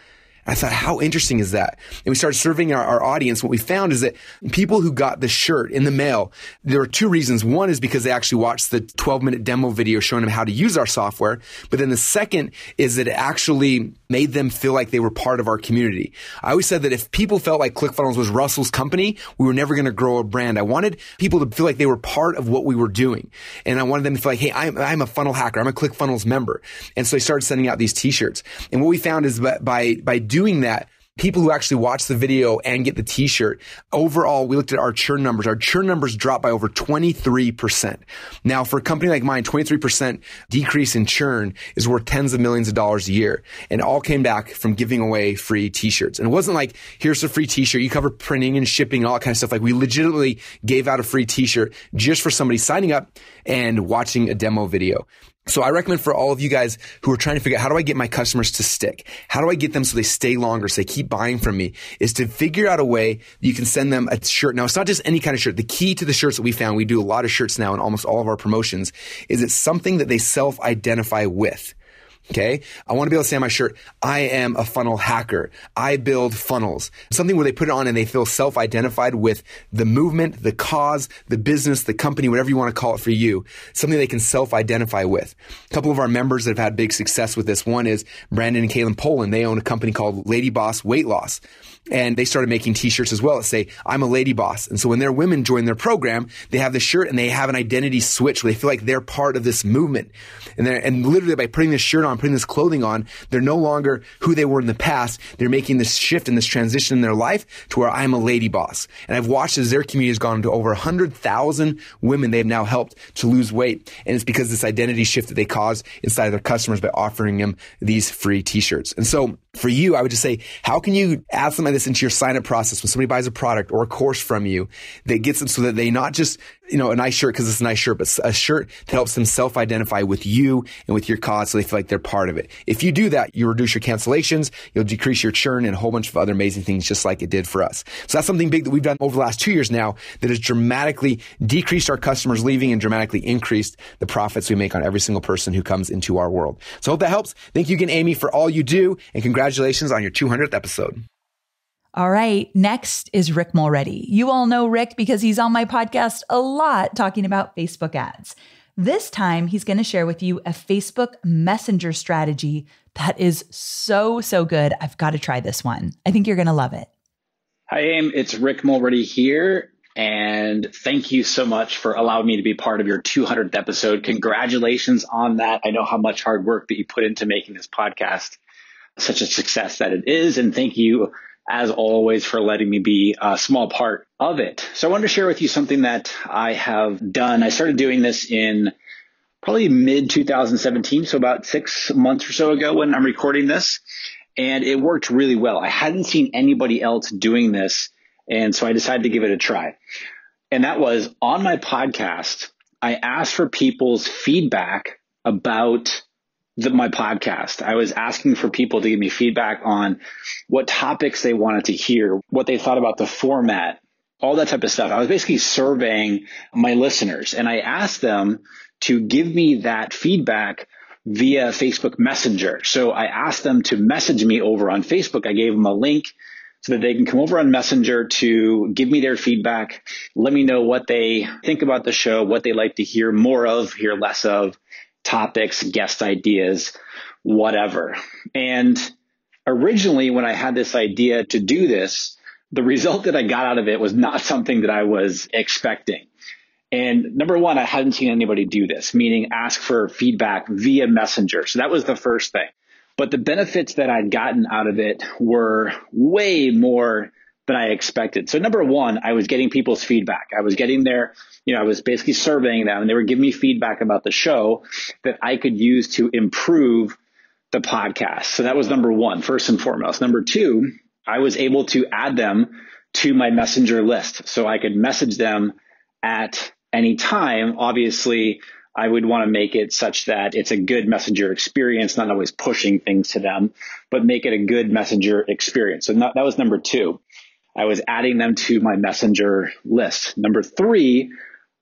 I thought, how interesting is that? And we started surveying our, our audience. What we found is that people who got the shirt in the mail, there were two reasons. One is because they actually watched the twelve minute demo video showing them how to use our software. But then the second is that it actually made them feel like they were part of our community. I always said that if people felt like ClickFunnels was Russell's company, we were never going to grow a brand. I wanted people to feel like they were part of what we were doing. And I wanted them to feel like, hey, I'm, I'm a funnel hacker. I'm a ClickFunnels member. And so I started sending out these t-shirts. And what we found is that by, by doing Doing that, people who actually watch the video and get the t-shirt, overall, we looked at our churn numbers. Our churn numbers dropped by over twenty-three percent. Now, for a company like mine, twenty-three percent decrease in churn is worth tens of millions of dollars a year. And all came back from giving away free t-shirts. And it wasn't like, here's a free t-shirt. You cover printing and shipping, all that kind of stuff. Like, we legitimately gave out a free t-shirt just for somebody signing up and watching a demo video. So I recommend for all of you guys who are trying to figure out, how do I get my customers to stick? How do I get them so they stay longer, so they keep buying from me? Is to figure out a way you can send them a shirt. Now, it's not just any kind of shirt. The key to the shirts that we found, we do a lot of shirts now in almost all of our promotions, is it's something that they self-identify with. Okay. I want to be able to say on my shirt, I am a funnel hacker. I build funnels. Something where they put it on and they feel self-identified with the movement, the cause, the business, the company, whatever you want to call it for you. Something they can self-identify with. A couple of our members that have had big success with this. One is Brandon and Kaylin Poland. They own a company called Lady Boss Weight Loss. And they started making t-shirts as well that say, I'm a lady boss. And so when their women join their program, they have the shirt and they have an identity switch where they feel like they're part of this movement. And they're, and literally by putting this shirt on, putting this clothing on, they're no longer who they were in the past. They're making this shift and this transition in their life to where I'm a lady boss. And I've watched as their community has gone to over one hundred thousand women they've now helped to lose weight. And it's because of this identity shift that they caused inside of their customers by offering them these free t-shirts. And so for you, I would just say, how can you add something like this into your sign-up process when somebody buys a product or a course from you that gets them so that they not just, you know, a nice shirt because it's a nice shirt, but a shirt that helps them self-identify with you and with your cause so they feel like they're part of it. If you do that, you reduce your cancellations, you'll decrease your churn and a whole bunch of other amazing things just like it did for us. So that's something big that we've done over the last two years now that has dramatically decreased our customers leaving and dramatically increased the profits we make on every single person who comes into our world. So I hope that helps. Thank you again, Amy, for all you do, and congratulations on your two hundredth episode. All right. Next is Rick Mulready. You all know Rick because he's on my podcast a lot talking about Facebook ads. This time, he's going to share with you a Facebook Messenger strategy that is so, so good. I've got to try this one. I think you're going to love it. Hi, Aim. It's Rick Mulready here. And thank you so much for allowing me to be part of your two hundredth episode. Congratulations on that. I know how much hard work that you put into making this podcast such a success that it is. And thank you, as always, for letting me be a small part of it. So I wanted to share with you something that I have done. I started doing this in probably mid twenty seventeen, so about six months or so ago when I'm recording this, and it worked really well. I hadn't seen anybody else doing this, and so I decided to give it a try. And that was, on my podcast, I asked for people's feedback about The, my podcast. I was asking for people to give me feedback on what topics they wanted to hear, what they thought about the format, all that type of stuff. I was basically surveying my listeners, and I asked them to give me that feedback via Facebook Messenger. So I asked them to message me over on Facebook. I gave them a link so that they can come over on Messenger to give me their feedback. Let me know what they think about the show, what they like to hear more of, hear less of, topics, guest ideas, whatever. And originally, when I had this idea to do this, the result that I got out of it was not something that I was expecting. And number one, I hadn't seen anybody do this, meaning ask for feedback via Messenger. So that was the first thing. But the benefits that I'd gotten out of it were way more than I expected. So number one, I was getting people's feedback. I was getting their, you know, I was basically surveying them, and they were giving me feedback about the show that I could use to improve the podcast. So that was number one, first and foremost. Number two, I was able to add them to my messenger list, so I could message them at any time. Obviously, I would want to make it such that it's a good messenger experience, not always pushing things to them, but make it a good messenger experience. So that was number two. I was adding them to my messenger list. Number three,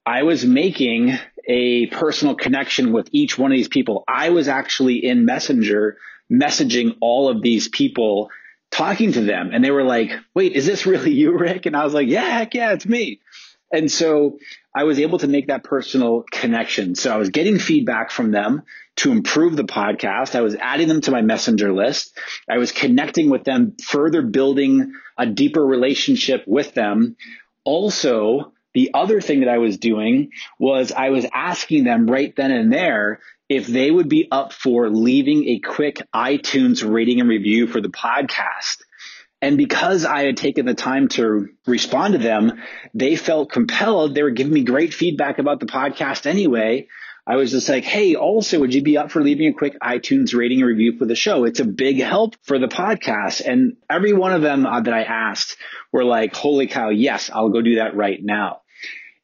I was making a personal connection with each one of these people. I was actually in Messenger messaging all of these people, talking to them. And they were like, wait, is this really you, Rick? And I was like, yeah, heck yeah, it's me. And so I was able to make that personal connection. So I was getting feedback from them to improve the podcast. I was adding them to my messenger list. I was connecting with them, further building a deeper relationship with them. Also, the other thing that I was doing was I was asking them right then and there if they would be up for leaving a quick iTunes rating and review for the podcast. And because I had taken the time to respond to them, they felt compelled. They were giving me great feedback about the podcast anyway. I was just like, hey, also, would you be up for leaving a quick iTunes rating and review for the show? It's a big help for the podcast. And every one of them that I asked were like, holy cow, yes, I'll go do that right now.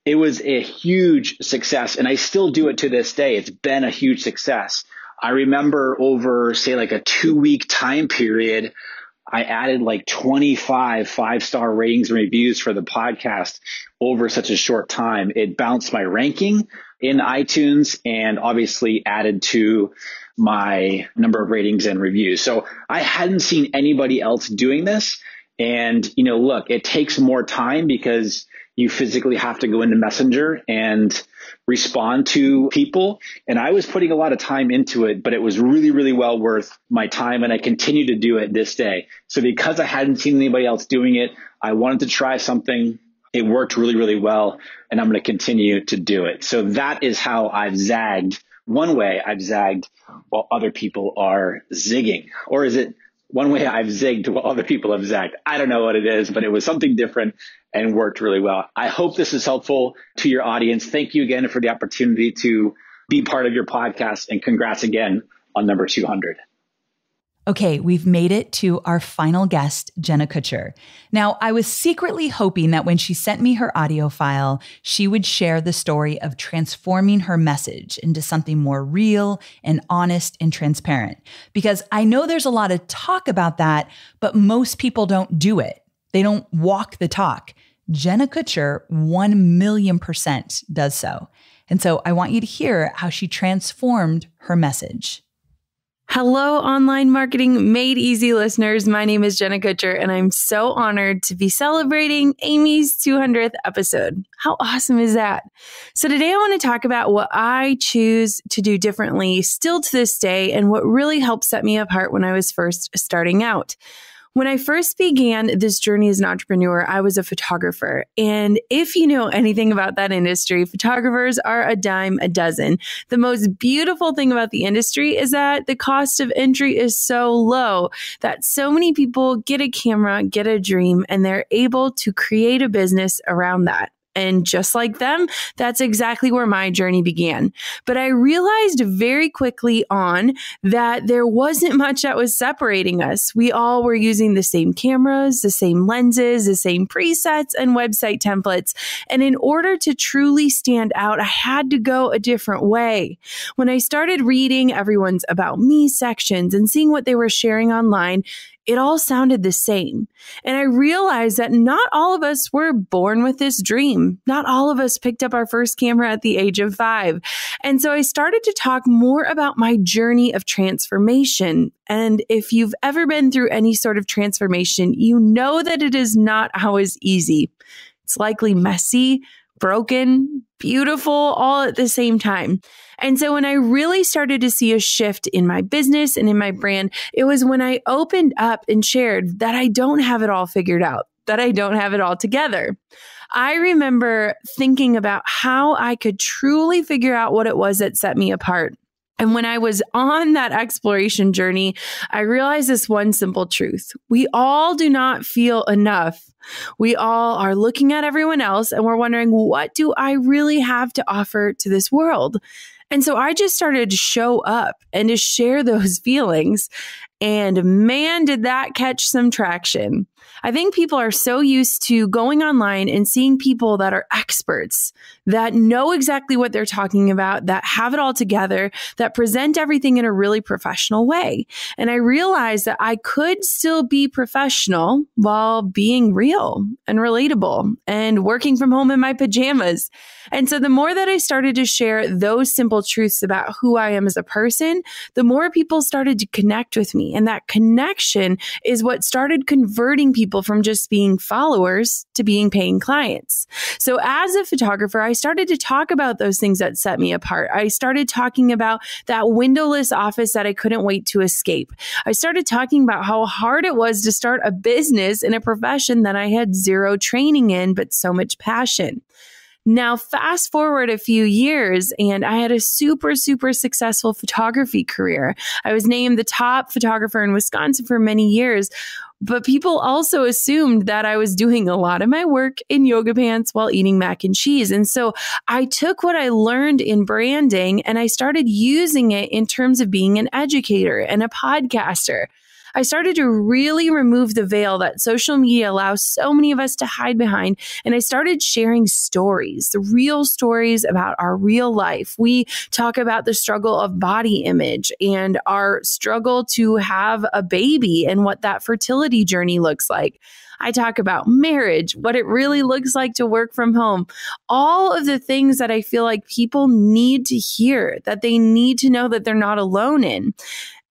It was a huge success, and I still do it to this day. It's been a huge success. I remember over, say, like a two-week time period, I added like twenty-five five-star ratings and reviews for the podcast over such a short time. It bounced my ranking in iTunes and obviously added to my number of ratings and reviews. So I hadn't seen anybody else doing this. And, you know, look, it takes more time because you physically have to go into Messenger and respond to people. And I was putting a lot of time into it, but it was really, really well worth my time. And I continue to do it this day. So because I hadn't seen anybody else doing it, I wanted to try something. It worked really, really well. And I'm going to continue to do it. So that is how I've zagged. One way I've zagged while other people are zigging. Or is it one way I've zigged while other people have zagged? I don't know what it is, but it was something different and worked really well. I hope this is helpful to your audience. Thank you again for the opportunity to be part of your podcast, and congrats again on number two hundred. Okay, we've made it to our final guest, Jenna Kutcher. Now, I was secretly hoping that when she sent me her audio file, she would share the story of transforming her message into something more real and honest and transparent, because I know there's a lot of talk about that, but most people don't do it. They don't walk the talk. Jenna Kutcher, one million percent does so. And so I want you to hear how she transformed her message. Hello, Online Marketing Made Easy listeners. My name is Jenna Kutcher, and I'm so honored to be celebrating Amy's two hundredth episode. How awesome is that? So today I want to talk about what I choose to do differently still to this day and what really helped set me apart when I was first starting out. When I first began this journey as an entrepreneur, I was a photographer. And if you know anything about that industry, photographers are a dime a dozen. The most beautiful thing about the industry is that the cost of entry is so low that so many people get a camera, get a dream, and they're able to create a business around that. And just like them, that's exactly where my journey began. But I realized very quickly on that there wasn't much that was separating us. We all were using the same cameras, the same lenses, the same presets and website templates. And in order to truly stand out, I had to go a different way. When I started reading everyone's About Me sections and seeing what they were sharing online, it all sounded the same. And I realized that not all of us were born with this dream. Not all of us picked up our first camera at the age of five. And so I started to talk more about my journey of transformation. And if you've ever been through any sort of transformation, you know that it is not always easy. It's likely messy, broken, beautiful, all at the same time. And so when I really started to see a shift in my business and in my brand, it was when I opened up and shared that I don't have it all figured out, that I don't have it all together. I remember thinking about how I could truly figure out what it was that set me apart. And when I was on that exploration journey, I realized this one simple truth. We all do not feel enough. We all are looking at everyone else and we're wondering, what do I really have to offer to this world? And so I just started to show up and to share those feelings. And man, did that catch some traction. I think people are so used to going online and seeing people that are experts, that know exactly what they're talking about, that have it all together, that present everything in a really professional way. And I realized that I could still be professional while being real and relatable and working from home in my pajamas. And so the more that I started to share those simple truths about who I am as a person, the more people started to connect with me. And that connection is what started converting people from just being followers to being paying clients. So as a photographer, I started to talk about those things that set me apart. I started talking about that windowless office that I couldn't wait to escape. I started talking about how hard it was to start a business in a profession that I had zero training in, but so much passion. Now, fast forward a few years, and I had a super, super successful photography career. I was named the top photographer in Wisconsin for many years, but people also assumed that I was doing a lot of my work in yoga pants while eating mac and cheese. And so I took what I learned in branding and I started using it in terms of being an educator and a podcaster. I started to really remove the veil that social media allows so many of us to hide behind. And I started sharing stories, the real stories about our real life. We talk about the struggle of body image and our struggle to have a baby and what that fertility journey looks like. I talk about marriage, what it really looks like to work from home, all of the things that I feel like people need to hear, that they need to know that they're not alone in.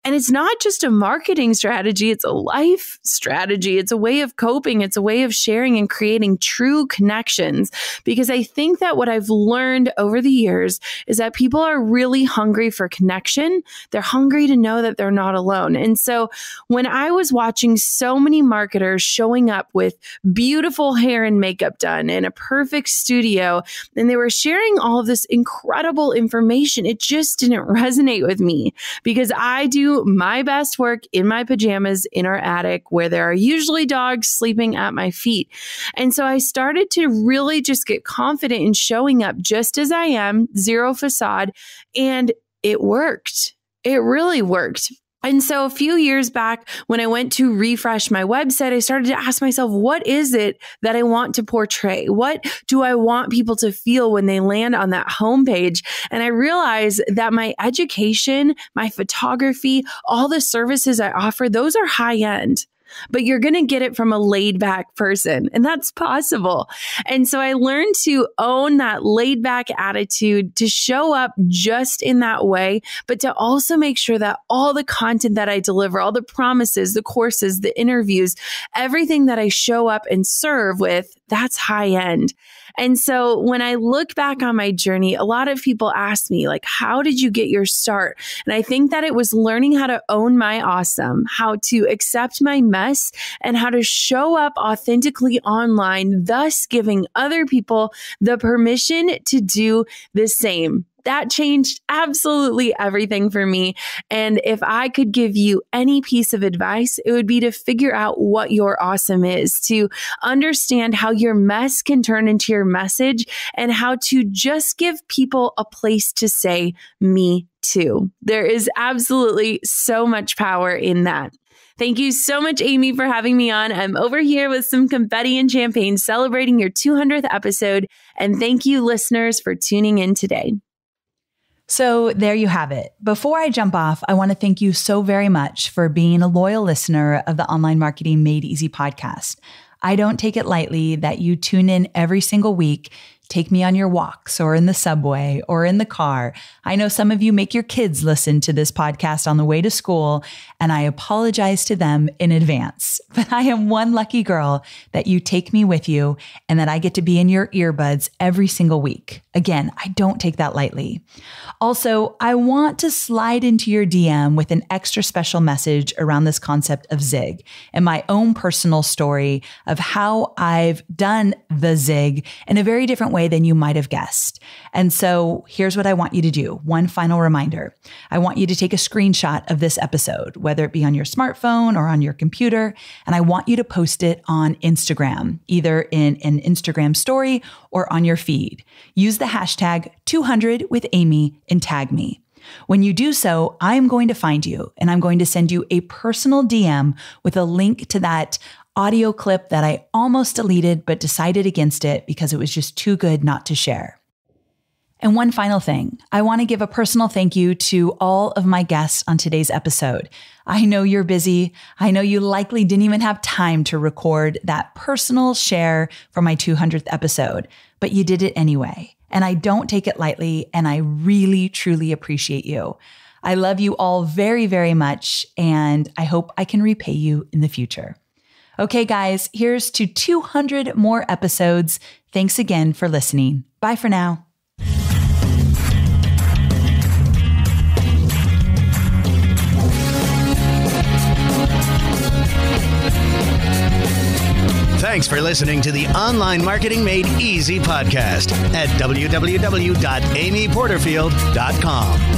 And it's not just a marketing strategy, it's a life strategy. It's a way of coping. It's a way of sharing and creating true connections. Because I think that what I've learned over the years is that people are really hungry for connection. They're hungry to know that they're not alone. And so when I was watching so many marketers showing up with beautiful hair and makeup done and a perfect studio, and they were sharing all of this incredible information, it just didn't resonate with me, because I do my best work in my pajamas in our attic where there are usually dogs sleeping at my feet. And so I started to really just get confident in showing up just as I am, zero facade, and it worked. It really worked. And so a few years back, when I went to refresh my website, I started to ask myself, what is it that I want to portray? What do I want people to feel when they land on that homepage? And I realized that my education, my photography, all the services I offer, those are high end. But you're going to get it from a laid back person, and that's possible. And so I learned to own that laid back attitude, to show up just in that way, but to also make sure that all the content that I deliver, all the promises, the courses, the interviews, everything that I show up and serve with, that's high end. And so when I look back on my journey, a lot of people ask me, like, how did you get your start? And I think that it was learning how to own my awesome, how to accept my mess, and how to show up authentically online, thus giving other people the permission to do the same. That changed absolutely everything for me. And if I could give you any piece of advice, it would be to figure out what your awesome is, to understand how your mess can turn into your message, and how to just give people a place to say me too. There is absolutely so much power in that. Thank you so much, Amy, for having me on. I'm over here with some confetti and champagne celebrating your two hundredth episode. And thank you, listeners, for tuning in today. So there you have it. Before I jump off, I want to thank you so very much for being a loyal listener of the Online Marketing Made Easy podcast. I don't take it lightly that you tune in every single week, take me on your walks or in the subway or in the car. I know some of you make your kids listen to this podcast on the way to school, and I apologize to them in advance. But I am one lucky girl that you take me with you and that I get to be in your earbuds every single week. Again, I don't take that lightly. Also, I want to slide into your D M with an extra special message around this concept of zig and my own personal story of how I've done the zig in a very different way way than you might have guessed. And so here's what I want you to do. One final reminder. I want you to take a screenshot of this episode, whether it be on your smartphone or on your computer, and I want you to post it on Instagram, either in an Instagram story or on your feed. Use the hashtag two hundred with Amy and tag me. When you do so, I'm going to find you and I'm going to send you a personal D M with a link to that audio clip that I almost deleted, but decided against it because it was just too good not to share. And one final thing, I want to give a personal thank you to all of my guests on today's episode. I know you're busy. I know you likely didn't even have time to record that personal share for my two hundredth episode, but you did it anyway. And I don't take it lightly, and I really, truly appreciate you. I love you all very, very much, and I hope I can repay you in the future. Okay, guys, here's to two hundred more episodes. Thanks again for listening. Bye for now. Thanks for listening to the Online Marketing Made Easy podcast at w w w dot amy porterfield dot com.